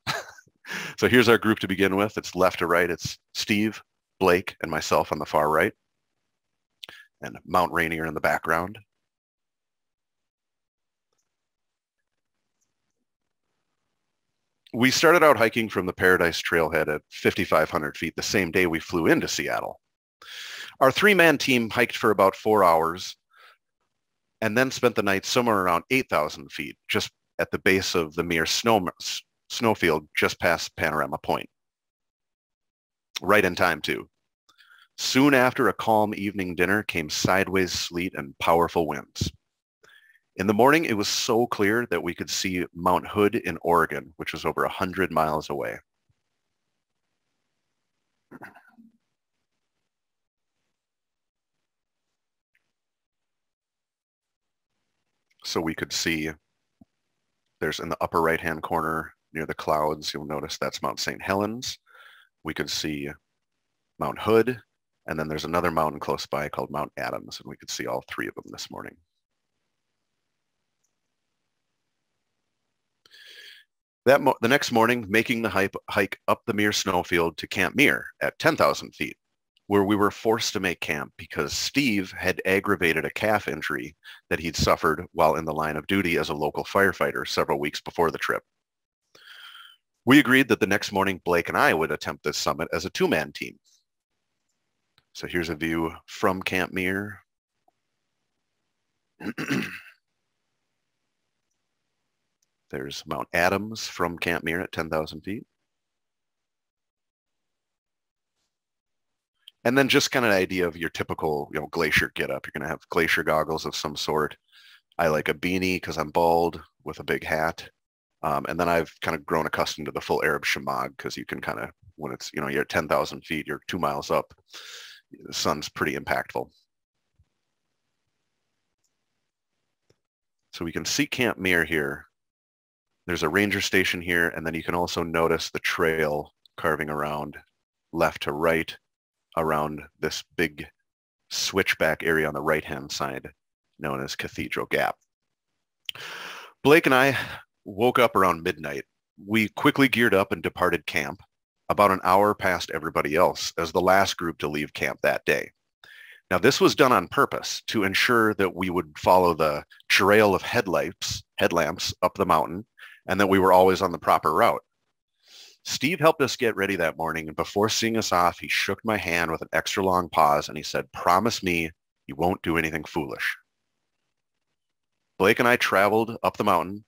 So here's our group to begin with. It's left to right. It's Steve, Blake, and myself on the far right, and Mount Rainier in the background. We started out hiking from the Paradise Trailhead at 5,500 feet the same day we flew into Seattle. Our three-man team hiked for about 4 hours and then spent the night somewhere around 8,000 feet, just at the base of the Muir snowfield, just past Panorama Point. Right in time, too. Soon after a calm evening dinner came sideways sleet and powerful winds. In the morning, it was so clear that we could see Mount Hood in Oregon, which was over 100 miles away. So we could see, there's in the upper right-hand corner near the clouds, you'll notice that's Mount St. Helens. We could see Mount Hood, and then there's another mountain close by called Mount Adams, and we could see all three of them this morning. The next morning, making the hike up the Muir Snowfield to Camp Muir at 10,000 feet, where we were forced to make camp because Steve had aggravated a calf injury that he'd suffered while in the line of duty as a local firefighter several weeks before the trip. We agreed that the next morning, Blake and I would attempt this summit as a two-man team. So here's a view from Camp Muir. There's Mount Adams from Camp Muir at 10,000 feet. And then just kind of an idea of your typical, glacier getup. You're going to have glacier goggles of some sort. I like a beanie because I'm bald with a big hat. And then I've kind of grown accustomed to the full Arab shemagh because you can kind of, when it's, you're at 10,000 feet, you're 2 miles up. The sun's pretty impactful. So we can see Camp Muir here. There's a ranger station here, and then you can also notice the trail carving around left to right around this big switchback area on the right-hand side known as Cathedral Gap. Blake and I woke up around midnight. We quickly geared up and departed camp about an hour past everybody else as the last group to leave camp that day. Now, this was done on purpose to ensure that we would follow the trail of headlamps up the mountain, and that we were always on the proper route. Steve helped us get ready that morning, and before seeing us off, he shook my hand with an extra long pause, and he said, "Promise me you won't do anything foolish." Blake and I traveled up the mountain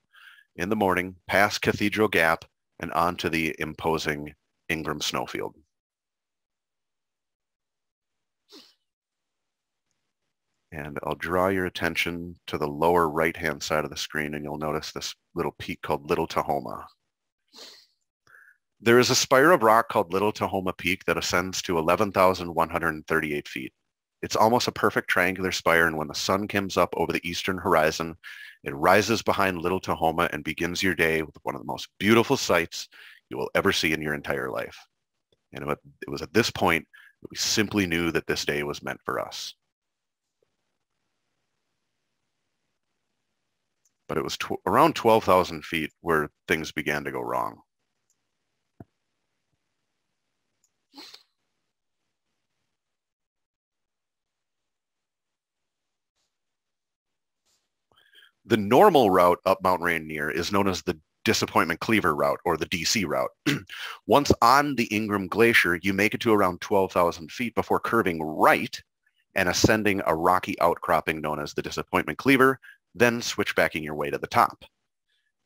in the morning, past Cathedral Gap, and onto the imposing Ingram Snowfield. And I'll draw your attention to the lower right-hand side of the screen, and you'll notice this little peak called Little Tahoma. There is a spire of rock called Little Tahoma Peak that ascends to 11,138 feet. It's almost a perfect triangular spire, and when the sun comes up over the eastern horizon, it rises behind Little Tahoma and begins your day with one of the most beautiful sights you will ever see in your entire life. And it was at this point that we simply knew that this day was meant for us. But it was around 12,000 feet where things began to go wrong. The normal route up Mount Rainier is known as the Disappointment Cleaver route, or the DC route. Once on the Ingram Glacier, you make it to around 12,000 feet before curving right and ascending a rocky outcropping known as the Disappointment Cleaver, then switchbacking your way to the top.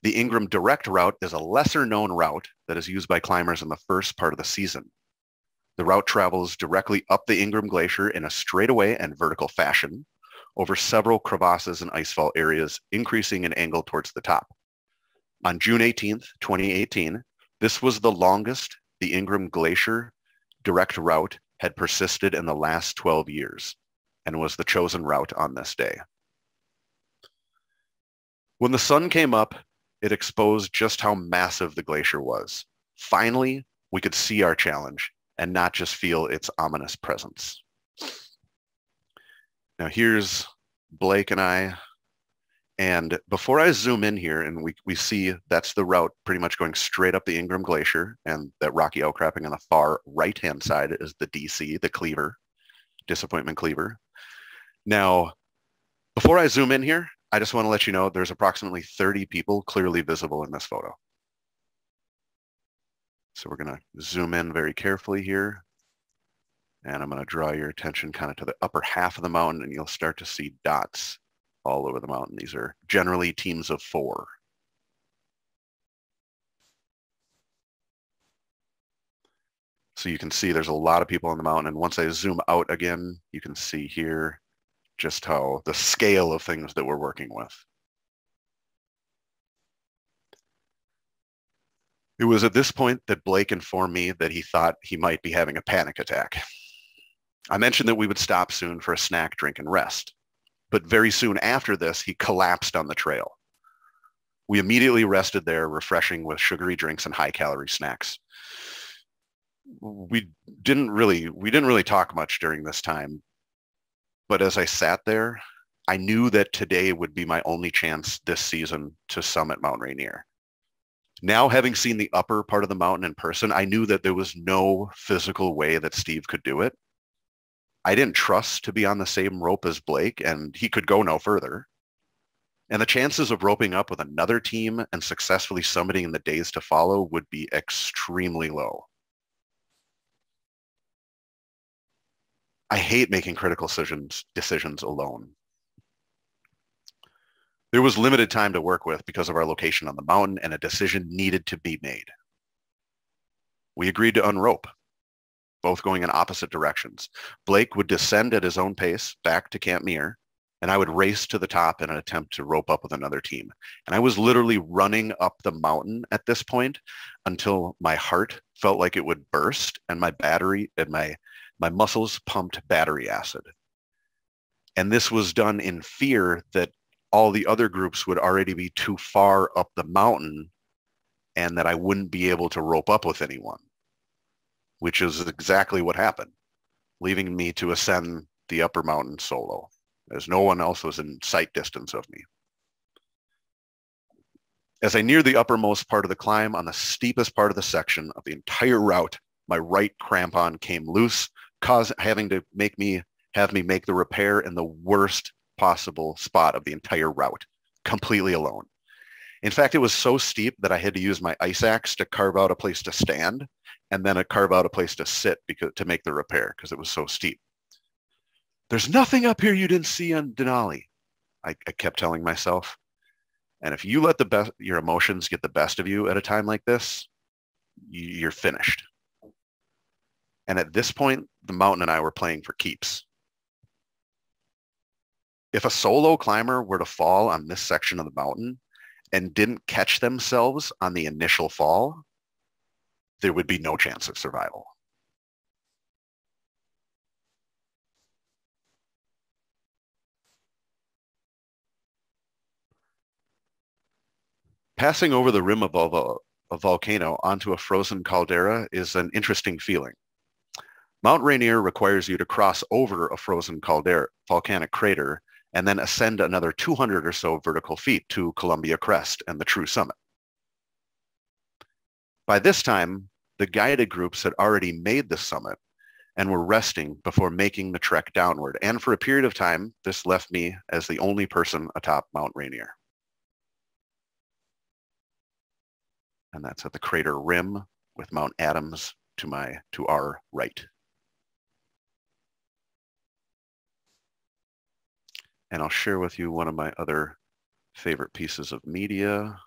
The Ingram Direct Route is a lesser-known route that is used by climbers in the first part of the season. The route travels directly up the Ingram Glacier in a straightaway and vertical fashion over several crevasses and icefall areas, increasing in angle towards the top. On June 18th, 2018, this was the longest the Ingram Glacier direct route had persisted in the last 12 years and was the chosen route on this day. When the sun came up, it exposed just how massive the glacier was. Finally, we could see our challenge and not just feel its ominous presence. Now here's Blake and I. And before I zoom in here, and we see that's the route pretty much going straight up the Ingram Glacier, and that rocky outcropping on the far right-hand side is the DC, the Cleaver, Disappointment Cleaver. Now, before I zoom in here, I just want to let you know there's approximately 30 people clearly visible in this photo. So we're going to zoom in very carefully here, and I'm going to draw your attention kind of to the upper half of the mountain, and you'll start to see dots all over the mountain. These are generally teams of 4. So you can see there's a lot of people on the mountain. And once I zoom out again, you can see here just how the scale of things that we're working with. It was at this point that Blake informed me that he thought he might be having a panic attack. I mentioned that we would stop soon for a snack, drink, and rest. But very soon after this, he collapsed on the trail. We immediately rested there, refreshing with sugary drinks and high-calorie snacks. We didn't really talk much during this time. But as I sat there, I knew that today would be my only chance this season to summit Mount Rainier. Now, having seen the upper part of the mountain in person, I knew that there was no physical way that Steve could do it. I didn't trust to be on the same rope as Blake, and he could go no further. And the chances of roping up with another team and successfully summiting in the days to follow would be extremely low. I hate making critical decisions alone. There was limited time to work with because of our location on the mountain, and a decision needed to be made. We agreed to unrope, both going in opposite directions. Blake would descend at his own pace back to Camp Muir, and I would race to the top in an attempt to rope up with another team. And I was literally running up the mountain at this point until my heart felt like it would burst and my muscles pumped battery acid. And this was done in fear that all the other groups would already be too far up the mountain and that I wouldn't be able to rope up with anyone, which is exactly what happened, leaving me to ascend the upper mountain solo, as no one else was in sight distance of me. As I neared the uppermost part of the climb, on the steepest part of the section of the entire route, my right crampon came loose, having to make the repair in the worst possible spot of the entire route, completely alone. In fact, it was so steep that I had to use my ice axe to carve out a place to stand, and then carve out a place to sit to make the repair because it was so steep. There's nothing up here you didn't see on Denali, I kept telling myself. And if you let your emotions get the best of you at a time like this, you're finished. And at this point, the mountain and I were playing for keeps. If a solo climber were to fall on this section of the mountain and didn't catch themselves on the initial fall, there would be no chance of survival. Passing over the rim of a volcano onto a frozen caldera is an interesting feeling. Mount Rainier requires you to cross over a frozen caldera, volcanic crater, and then ascend another 200 or so vertical feet to Columbia Crest and the true summit. By this time, the guided groups had already made the summit and were resting before making the trek downward. And for a period of time, this left me as the only person atop Mount Rainier. And that's at the crater rim with Mount Adams to our right. And I'll share with you one of my other favorite pieces of media.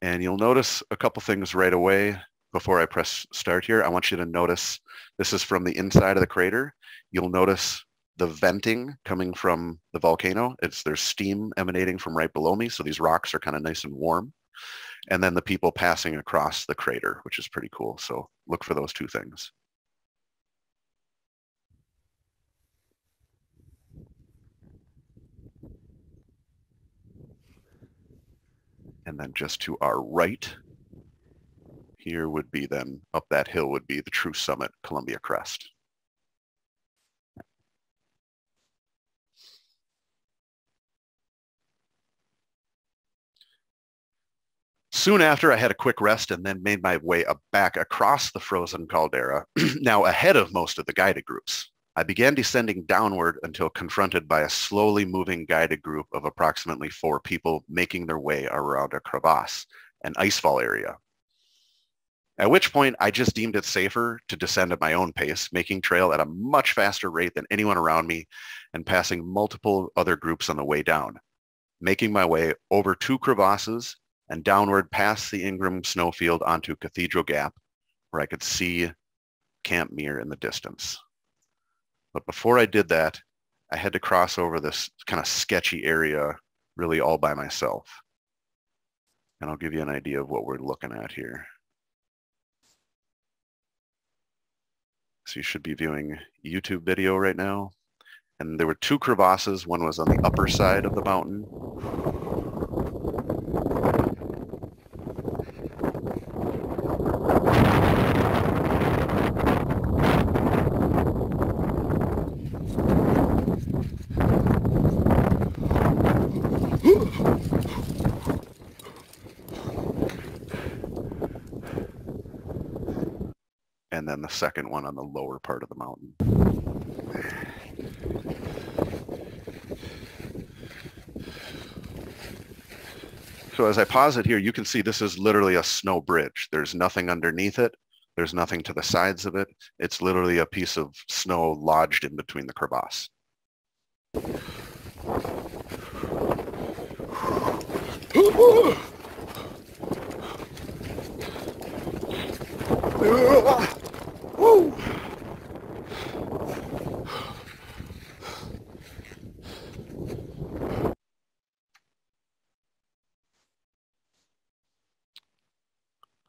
And you'll notice a couple things right away before I press start here. I want you to notice, this is from the inside of the crater. You'll notice the venting coming from the volcano. There's steam emanating from right below me. So these rocks are kind of nice and warm. and then the people passing across the crater, which is pretty cool. So look for those two things. And then just to our right, here would be then, up that hill would be the true summit, Columbia Crest. Soon after, I had a quick rest and then made my way back across the frozen caldera, now ahead of most of the guided groups. I began descending downward until confronted by a slowly moving guided group of approximately 4 people making their way around a crevasse, an icefall area. At which point, I just deemed it safer to descend at my own pace, making trail at a much faster rate than anyone around me and passing multiple other groups on the way down, making my way over 2 crevasses and downward past the Ingram Snowfield onto Cathedral Gap, where I could see Camp Muir in the distance. But before I did that, I had to cross over this kind of sketchy area really all by myself. And I'll give you an idea of what we're looking at here. So you should be viewing a YouTube video right now. And there were 2 crevasses. One was on the upper side of the mountain. And then the second one on the lower part of the mountain. So as I pause it here, you can see this is literally a snow bridge. There's nothing underneath it. There's nothing to the sides of it. It's literally a piece of snow lodged in between the crevasse.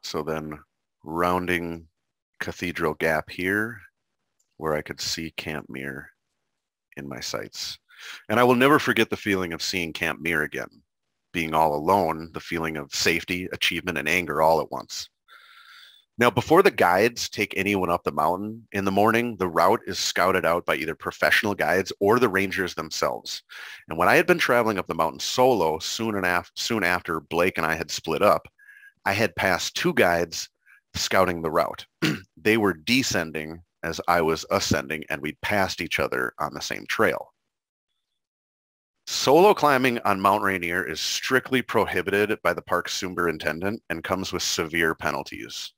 So then rounding Cathedral Gap here, where I could see Camp Muir in my sights. And I will never forget the feeling of seeing Camp Muir again, being all alone, the feeling of safety, achievement, and anger all at once. Now, before the guides take anyone up the mountain in the morning, the route is scouted out by either professional guides or the rangers themselves. And when I had been traveling up the mountain solo, soon after Blake and I had split up, I had passed 2 guides scouting the route. They were descending as I was ascending, and we'd passed each other on the same trail. Solo climbing on Mount Rainier is strictly prohibited by the park superintendent and comes with severe penalties.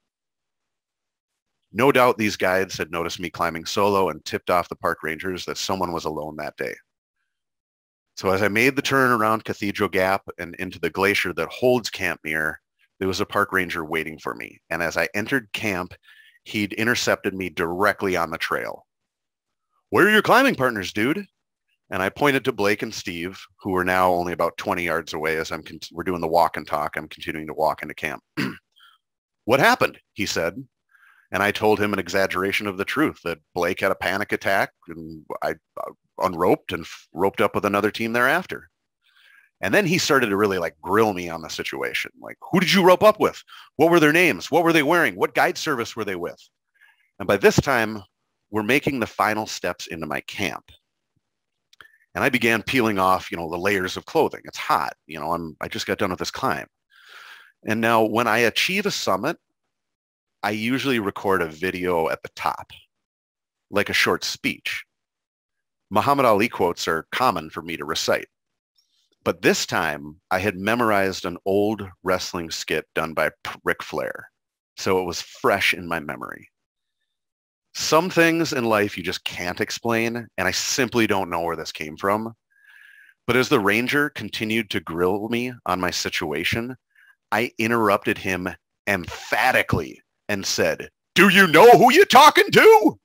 No doubt these guides had noticed me climbing solo and tipped off the park rangers that someone was alone that day. So as I made the turn around Cathedral Gap and into the glacier that holds Camp Muir, there was a park ranger waiting for me, and as I entered camp, he'd intercepted me directly on the trail. "Where are your climbing partners, dude?" And I pointed to Blake and Steve, who were now only about 20 yards away as we're doing the walk and talk. I'm continuing to walk into camp. "What happened?" he said, and I told him an exaggeration of the truth, that Blake had a panic attack, and I unroped and roped up with another team thereafter. And then he started to really like grill me on the situation. Like, who did you rope up with? What were their names? What were they wearing? What guide service were they with? And by this time, we're making the final steps into my camp. And I began peeling off, you know, the layers of clothing. It's hot. You know, I just got done with this climb. And now when I achieve a summit, I usually record a video at the top, like a short speech. Muhammad Ali quotes are common for me to recite. But this time, I had memorized an old wrestling skit done by Ric Flair, so it was fresh in my memory. Some things in life you just can't explain, and I simply don't know where this came from. But as the ranger continued to grill me on my situation, I interrupted him emphatically and said, "Do you know who you're talking to?"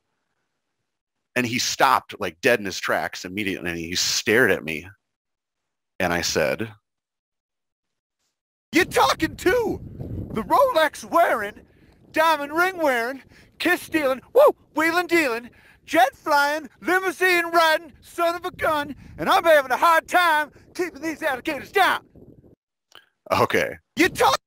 And he stopped like dead in his tracks immediately, and he stared at me. And I said, You're talking to the Rolex-wearing, diamond ring-wearing, kiss-stealing, wheeling-dealing, jet-flying, limousine-riding son of a gun, and I'm having a hard time keeping these alligators down. Okay. You're talking...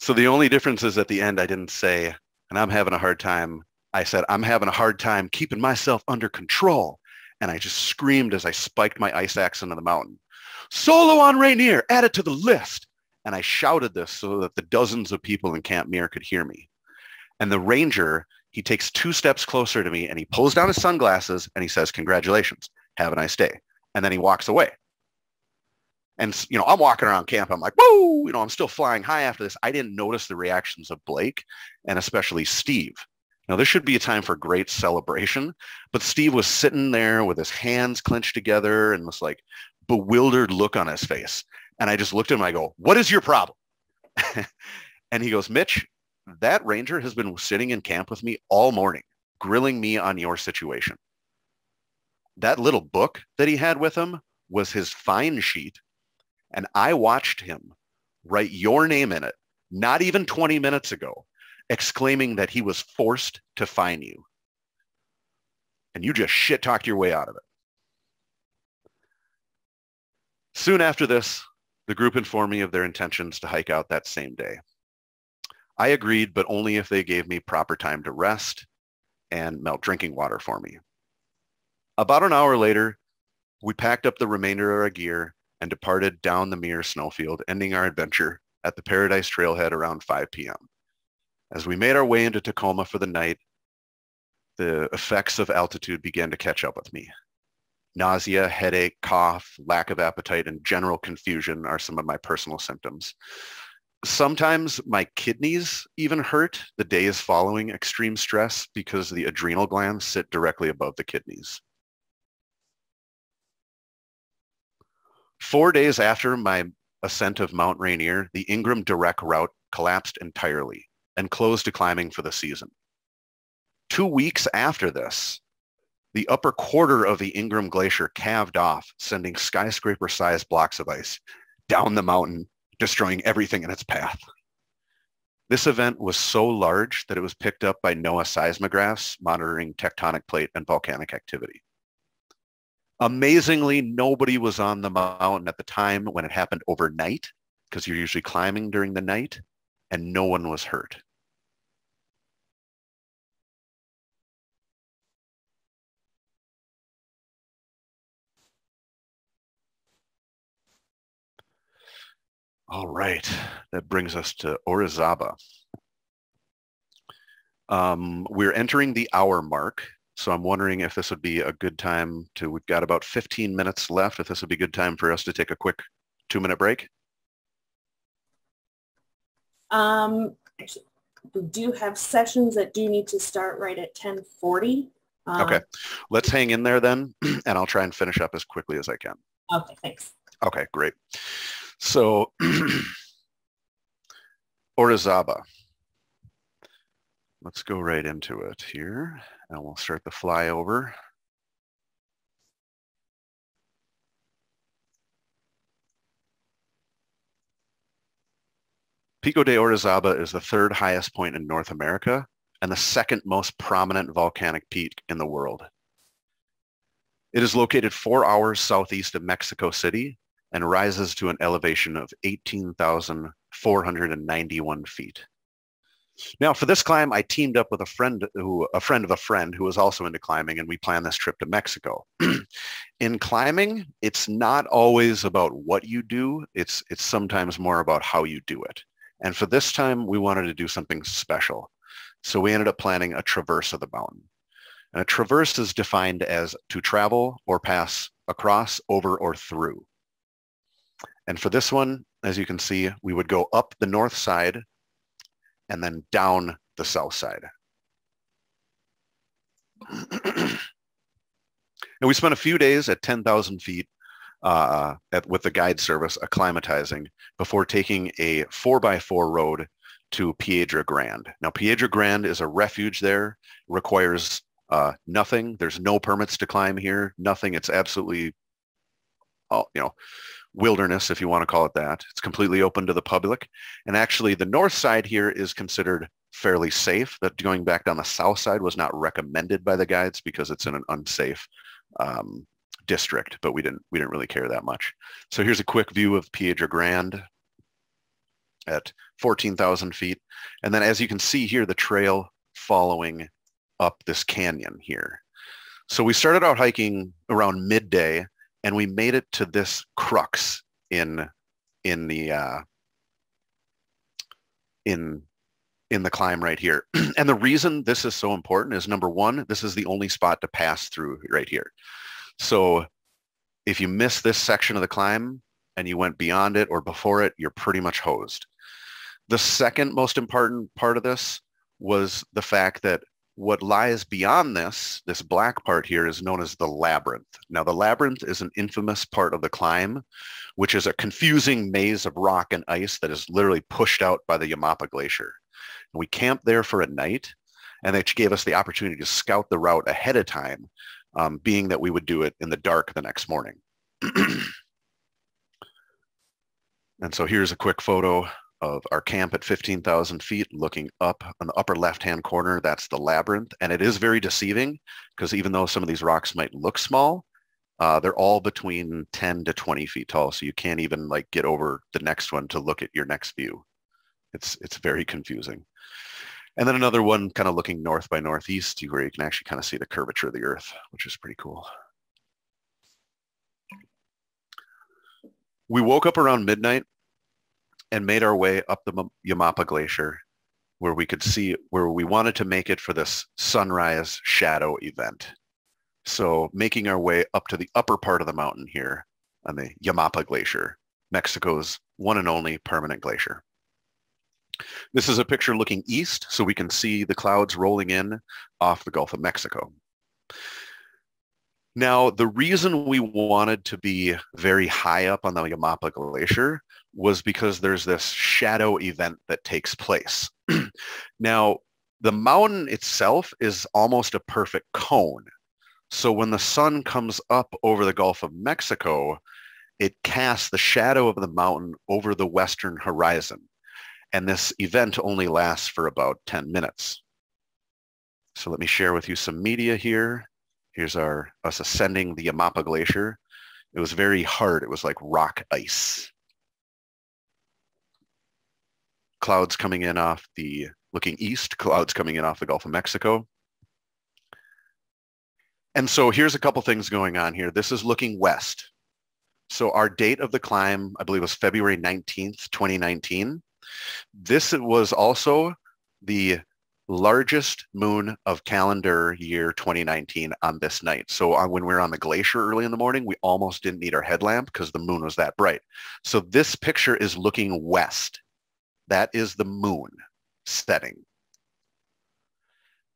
So the only difference is at the end I didn't say, and I'm having a hard time. I said, I'm having a hard time keeping myself under control. And I just screamed as I spiked my ice axe into the mountain. Solo on Rainier, add it to the list. And I shouted this so that the dozens of people in Camp Muir could hear me. And the ranger, he takes two steps closer to me and he pulls down his sunglasses and he says, congratulations, have a nice day. And then he walks away. And, you know, I'm walking around camp. I'm like, whoa, you know, I'm still flying high after this. I didn't notice the reactions of Blake and especially Steve. Now, there should be a time for great celebration, but Steve was sitting there with his hands clenched together and this like bewildered look on his face. And I just looked at him, I go, what is your problem? And he goes, Mitch, that ranger has been sitting in camp with me all morning, grilling me on your situation. That little book that he had with him was his fine sheet. And I watched him write your name in it, not even 20 minutes ago, exclaiming that he was forced to fine you. And you just shit-talked your way out of it. Soon after this, the group informed me of their intentions to hike out that same day. I agreed, but only if they gave me proper time to rest and melt drinking water for me. About an hour later, we packed up the remainder of our gear and departed down the Muir snowfield, ending our adventure at the Paradise Trailhead around 5 p.m. As we made our way into Tahoma for the night, the effects of altitude began to catch up with me. Nausea, headache, cough, lack of appetite, and general confusion are some of my personal symptoms. Sometimes my kidneys even hurt the days following extreme stress because the adrenal glands sit directly above the kidneys. 4 days after my ascent of Mount Rainier, the Ingram direct route collapsed entirely and closed to climbing for the season. 2 weeks after this, the upper quarter of the Ingram Glacier calved off, sending skyscraper-sized blocks of ice down the mountain, destroying everything in its path. This event was so large that it was picked up by NOAA seismographs monitoring tectonic plate and volcanic activity. Amazingly, nobody was on the mountain at the time when it happened overnight, because you're usually climbing during the night, and no one was hurt. All right, that brings us to Orizaba. We're entering the hour mark, so I'm wondering if this would be a good time to, we've got about 15 minutes left, if this would be a good time for us to take a quick 2-minute break. Actually, we do have sessions that do need to start right at 10:40. Okay, let's hang in there then, and I'll try and finish up as quickly as I can. Okay, thanks. Okay, great. So, Orizaba. Let's go right into it here, and we'll start the flyover. Pico de Orizaba is the third highest point in North America and the second most prominent volcanic peak in the world. It is located 4 hours southeast of Mexico City and rises to an elevation of 18,491 feet. Now, for this climb, I teamed up with a friend of a friend who was also into climbing, and we planned this trip to Mexico. In climbing, it's not always about what you do. It's sometimes more about how you do it. And for this time, we wanted to do something special. So we ended up planning a traverse of the mountain. And a traverse is defined as to travel or pass across, over, or through. And for this one, as you can see, we would go up the north side and then down the south side. And we spent a few days at 10,000 feet with the guide service acclimatizing before taking a 4x4 road to Piedra Grande. Now, Piedra Grande is a refuge there, requires nothing. There's no permits to climb here, nothing. It's absolutely, you know, wilderness, if you want to call it that. It's completely open to the public. And actually the north side here is considered fairly safe. That going back down the south side was not recommended by the guides because it's in an unsafe district, but we didn't really care that much. So here's a quick view of Piedra Grande at 14,000 feet. And then as you can see here, the trail following up this canyon here. So we started out hiking around midday and we made it to this crux in the climb right here. And the reason this is so important is, number one, this is the only spot to pass through right here. So if you miss this section of the climb and you went beyond it or before it, you're pretty much hosed. The second most important part of this was the fact that what lies beyond this, this black part here, is known as the labyrinth. Now, the labyrinth is an infamous part of the climb, which is a confusing maze of rock and ice that is literally pushed out by the Yamapa Glacier. And we camped there for a night, and they gave us the opportunity to scout the route ahead of time, being that we would do it in the dark the next morning. And so here's a quick photo of our camp at 15,000 feet, looking up on the upper left-hand corner. That's the labyrinth. And it is very deceiving because even though some of these rocks might look small, they're all between 10 to 20 feet tall. So you can't even like get over the next one to look at your next view. It's very confusing. And then another one kind of looking north by northeast, where you can actually kind of see the curvature of the earth, which is pretty cool. We woke up around midnight and made our way up the Yamapa Glacier, where we could see where we wanted to make it for this sunrise shadow event. So making our way up to the upper part of the mountain here on the Yamapa Glacier, Mexico's one and only permanent glacier. This is a picture looking east, so we can see the clouds rolling in off the Gulf of Mexico. Now, the reason we wanted to be very high up on the Yamapa Glacier was because there's this shadow event that takes place. Now, the mountain itself is almost a perfect cone. So when the sun comes up over the Gulf of Mexico, it casts the shadow of the mountain over the western horizon. And this event only lasts for about 10 minutes. So let me share with you some media here. Here's us ascending the Yamapa Glacier. It was very hard. It was like rock ice. Clouds coming in off the, looking east, clouds coming in off the Gulf of Mexico. And so here's a couple things going on here. This is looking west. So our date of the climb, I believe, was February 19th, 2019. This was also the largest moon of calendar year 2019 on this night. So when we were on the glacier early in the morning, we almost didn't need our headlamp because the moon was that bright. So this picture is looking west. That is the moon setting.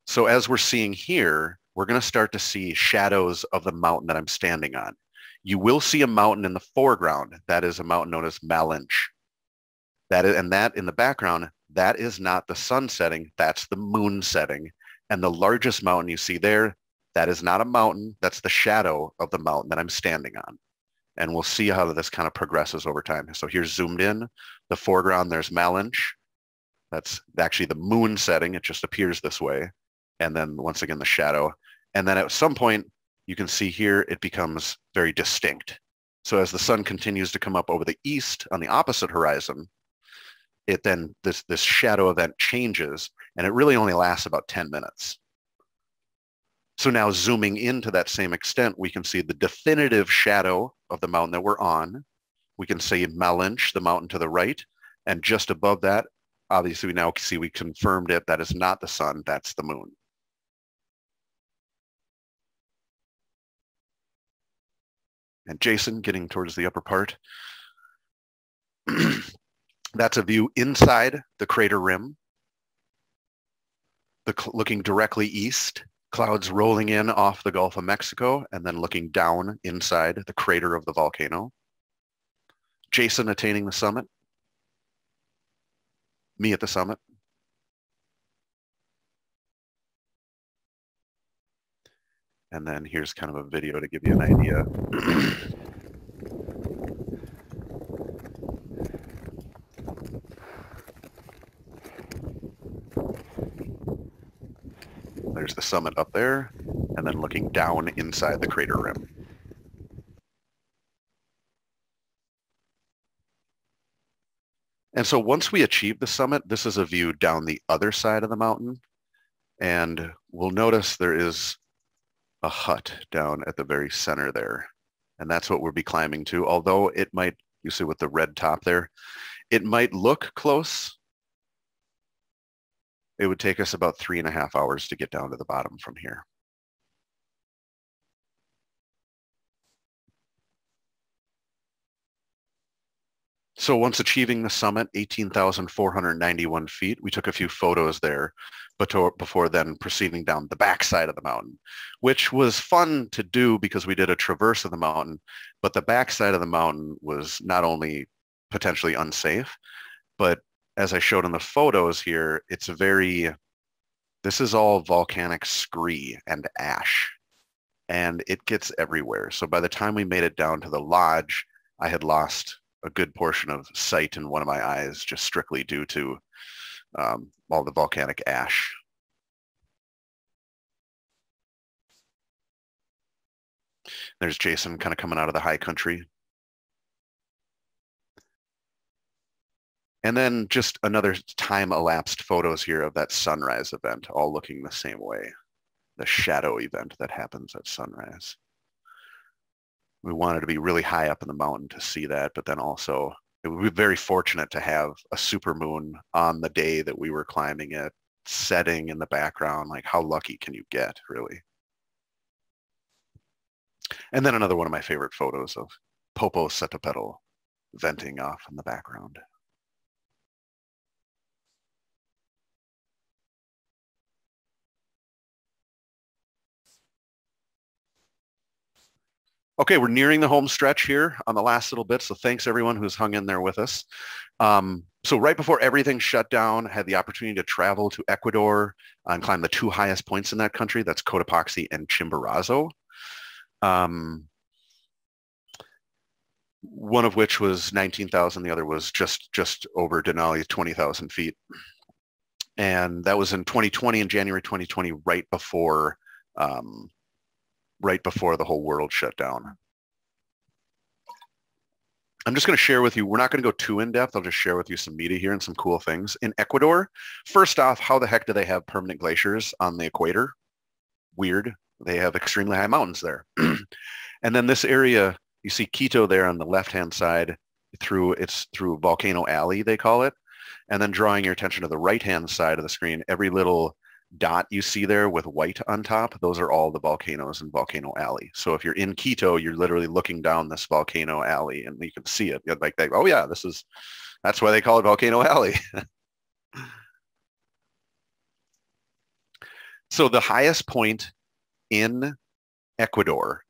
So as we're seeing here, we're going to start to see shadows of the mountain that I'm standing on. You will see a mountain in the foreground. That is a mountain known as Malinche. That is, and that in the background, that is not the sun setting, that's the moon setting. And the largest mountain you see there, that is not a mountain, that's the shadow of the mountain that I'm standing on. And we'll see how this kind of progresses over time. So here's zoomed in, the foreground, there's Malinche. That's actually the moon setting, it just appears this way. And then once again, the shadow. And then at some point, you can see here, it becomes very distinct. So as the sun continues to come up over the east on the opposite horizon, it then, this shadow event changes, and it really only lasts about 10 minutes. So now zooming in to that same extent, we can see the definitive shadow of the mountain that we're on. We can see Malinche, the mountain to the right, and just above that, obviously we now see we confirmed it, that is not the sun, that's the moon. And Jason, getting towards the upper part. That's a view inside the crater rim, looking directly east, clouds rolling in off the Gulf of Mexico, and then looking down inside the crater of the volcano. Jason attaining the summit, me at the summit. And then here's kind of a video to give you an idea. There's the summit up there, and then looking down inside the crater rim. And so once we achieve the summit, this is a view down the other side of the mountain. And we'll notice there is a hut down at the very center there. And that's what we'll be climbing to. Although it might, you see with the red top there, it might look close. It would take us about 3.5 hours to get down to the bottom from here. So once achieving the summit, 18,491 feet, we took a few photos there before then proceeding down the backside of the mountain, which was fun to do because we did a traverse of the mountain, but the backside of the mountain was not only potentially unsafe, but as I showed in the photos here, it's very, this is all volcanic scree and ash, and it gets everywhere. So by the time we made it down to the lodge, I had lost a good portion of sight in one of my eyes, just strictly due to all the volcanic ash. There's Jason kind of coming out of the high country. And then just another time-elapsed photos here of that sunrise event, all looking the same way, the shadow event that happens at sunrise. We wanted to be really high up in the mountain to see that, but then also it would be very fortunate to have a super moon on the day that we were climbing it, setting in the background. Like, how lucky can you get, really? And then another one of my favorite photos of Popo Setopetl venting off in the background. Okay, we're nearing the home stretch here on the last little bit, so thanks everyone who's hung in there with us. So right before everything shut down, I had the opportunity to travel to Ecuador and climb the two highest points in that country. That's Cotopaxi and Chimborazo, one of which was 19,000, the other was just over Denali, 20,000 feet. And that was in 2020, in January 2020, right before the whole world shut down. I'm just going to share with you, we're not going to go too in-depth, I'll just share with you some media here and some cool things. In Ecuador, first off, how the heck do they have permanent glaciers on the equator? Weird. They have extremely high mountains there. And then this area, you see Quito there on the left-hand side, through Volcano Alley, they call it. And then drawing your attention to the right-hand side of the screen, every little dot you see there with white on top, those are all the volcanoes in Volcano Alley. So if you're in Quito, you're literally looking down this Volcano Alley and you can see it. You're like, oh yeah, that's why they call it Volcano Alley. So the highest point in Ecuador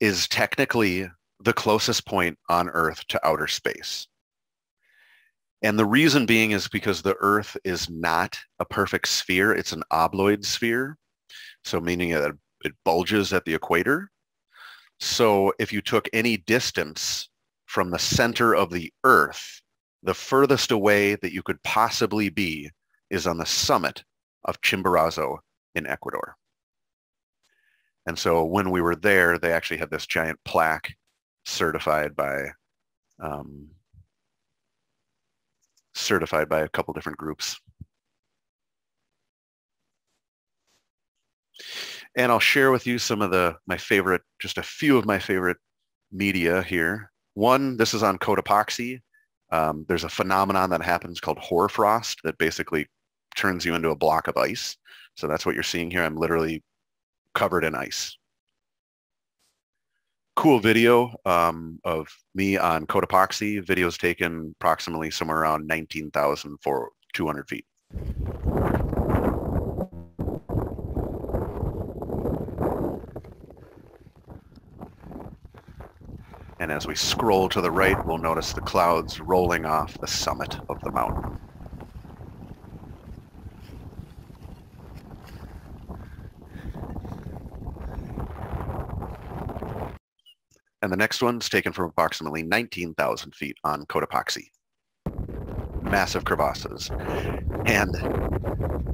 is technically the closest point on Earth to outer space. And the reason being is because the Earth is not a perfect sphere. It's an obloid sphere, so meaning that it bulges at the equator. So if you took any distance from the center of the Earth, the furthest away that you could possibly be is on the summit of Chimborazo in Ecuador. And so when we were there, they actually had this giant plaque certified by a couple different groups. And I'll share with you some of a few of my favorite media here. One, this is on Cotopaxi. There's a phenomenon that happens called hoarfrost that basically turns you into a block of ice. So that's what you're seeing here. I'm literally covered in ice. Cool video of me on Cotopaxi. Videos taken approximately somewhere around 19,200 feet. And as we scroll to the right, we'll notice the clouds rolling off the summit of the mountain. And the next one's taken from approximately 19,000 feet on Cotopaxi. massive crevasses. And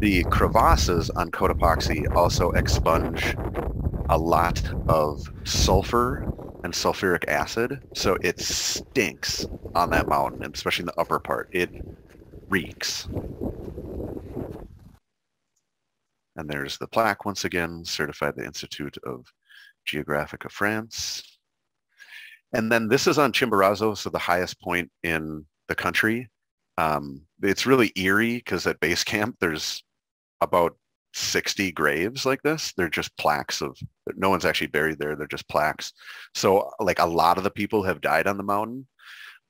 the crevasses on Cotopaxi also expunge a lot of sulfur and sulfuric acid, so it stinks on that mountain, and especially in the upper part. It reeks. And there's the plaque once again, certified the Institute of Geographica France. And then this is on Chimborazo, so the highest point in the country. It's really eerie because at base camp, there's about 60 graves like this. They're just plaques of, no one's actually buried there. They're just plaques. So like a lot of the people have died on the mountain,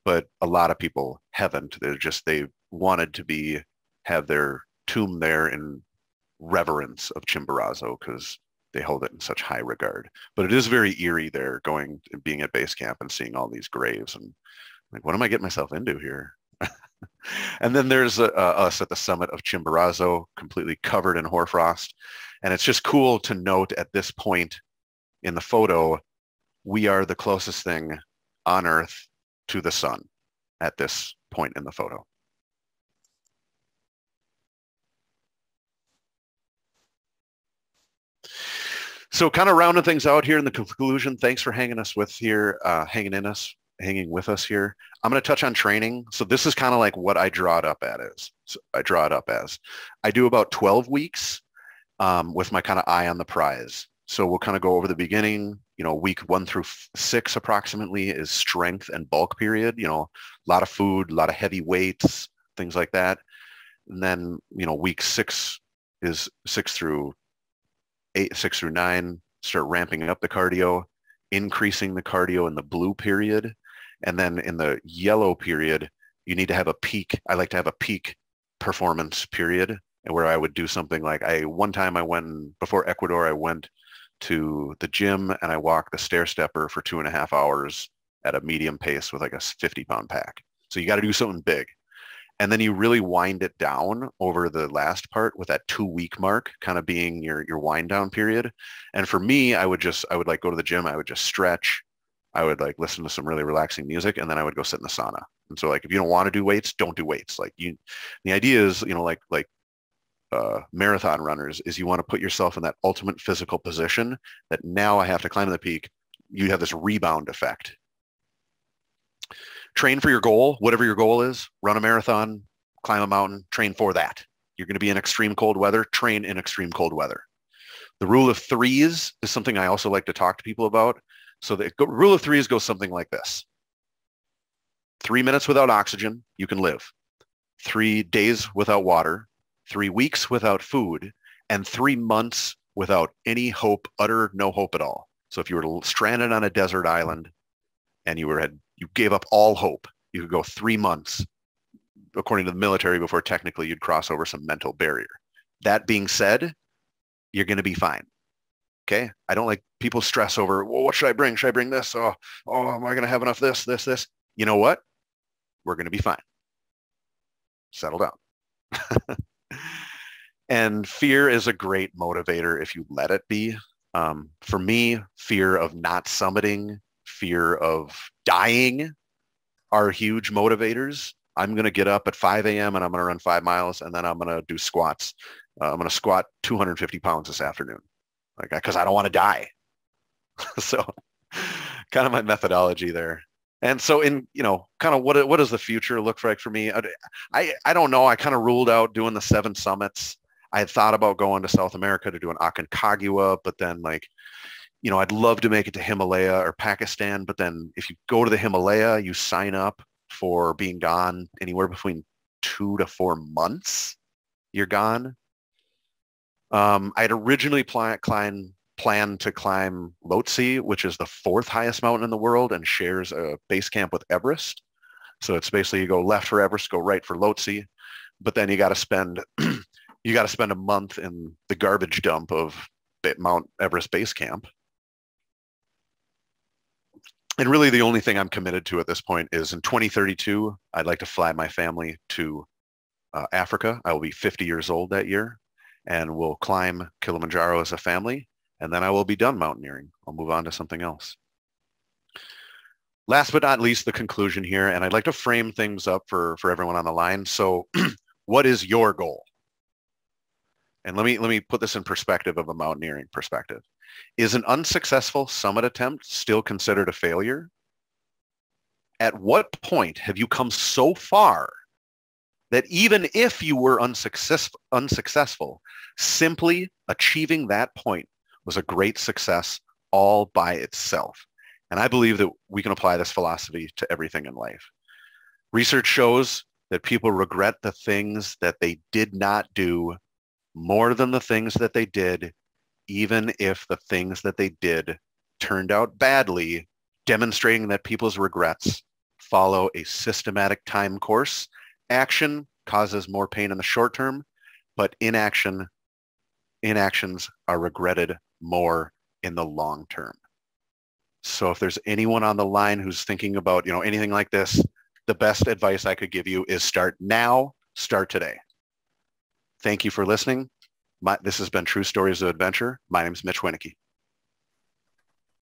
but a lot of people haven't. They're just, they wanted to be, have their tomb there in reverence of Chimborazo because they hold it in such high regard. But it is very eerie there, going and being at base camp and seeing all these graves and like, what am I getting myself into here? And then there's us at the summit of Chimborazo, completely covered in hoarfrost. And it's just cool to note at this point in the photo, we are the closest thing on Earth to the sun at this point in the photo. So kind of rounding things out here in the conclusion, thanks for hanging with us here. I'm going to touch on training. So this is kind of like what I draw it up as. I do about 12 weeks with my kind of eye on the prize. So we'll kind of go over the beginning, you know, week 1 through 6 approximately is strength and bulk period, you know, a lot of food, a lot of heavy weights, things like that. And then, you know, week 6 is 6 through 8, 6 through 9, start ramping up the cardio, increasing the cardio in the blue period. And then in the yellow period, you need to have a peak. I like to have a peak performance period where I would do something like one time before Ecuador, I went to the gym and I walked the stair stepper for 2.5 hours at a medium pace with like a 50-pound pack. So you got to do something big. And then you really wind it down over the last part with that 2-week mark kind of being your wind down period. And for me, I would like go to the gym. I would just stretch. I would like listen to some really relaxing music, and then I would go sit in the sauna. And so like, if you don't want to do weights, don't do weights. Like the idea is, you know, like marathon runners is you want to put yourself in that ultimate physical position that now I have to climb to the peak. You have this rebound effect. Train for your goal, whatever your goal is. Run a marathon, climb a mountain, train for that. You're going to be in extreme cold weather, train in extreme cold weather. The rule of threes is something I also like to talk to people about. So the rule of threes goes something like this. 3 minutes without oxygen, you can live. 3 days without water, 3 weeks without food, and 3 months without any hope, utter no hope at all. So if you were stranded on a desert island and you gave up all hope, you could go 3 months, according to the military, before technically you'd cross over some mental barrier. That being said, you're going to be fine. Okay. I don't like people stress over, well, what should I bring? Should I bring this? Oh, am I going to have enough this? You know what? We're going to be fine. Settle down. And fear is a great motivator if you let it be. For me, fear of not summiting, fear of dying are huge motivators. I'm going to get up at 5 a.m. and I'm going to run 5 miles, and then I'm going to do squats. I'm going to squat 250 pounds this afternoon, like, because I don't want to die. So kind of my methodology there. And so in, you know, kind of what does the future look like for me? I don't know. I kind of ruled out doing the 7 summits. I had thought about going to South America to do an Aconcagua, but then like, you know, I'd love to make it to Himalaya or Pakistan, but then if you go to the Himalaya, you sign up for being gone anywhere between 2 to 4 months. You're gone. I had originally planned to climb Lhotse, which is the 4th highest mountain in the world and shares a base camp with Everest. So it's basically you go left for Everest, go right for Lhotse, but then you got to spend a month in the garbage dump of Mount Everest base camp. And really the only thing I'm committed to at this point is in 2032, I'd like to fly my family to Africa. I will be 50 years old that year, and we'll climb Kilimanjaro as a family, and then I will be done mountaineering. I'll move on to something else. Last but not least, the conclusion here, and I'd like to frame things up for everyone on the line. So what is your goal? And let me put this in perspective of a mountaineering perspective. Is an unsuccessful summit attempt still considered a failure? At what point have you come so far that even if you were unsuccessful, simply achieving that point was a great success all by itself? And I believe that we can apply this philosophy to everything in life. Research shows that people regret the things that they did not do more than the things that they did, even if the things that they did turned out badly, demonstrating that people's regrets follow a systematic time course. Action causes more pain in the short term, but inactions are regretted more in the long term. So if there's anyone on the line who's thinking about, you know, anything like this, the best advice I could give you is start now, start today. Thank you for listening. This has been True Stories of Adventure. My name's Mitch Winiecki.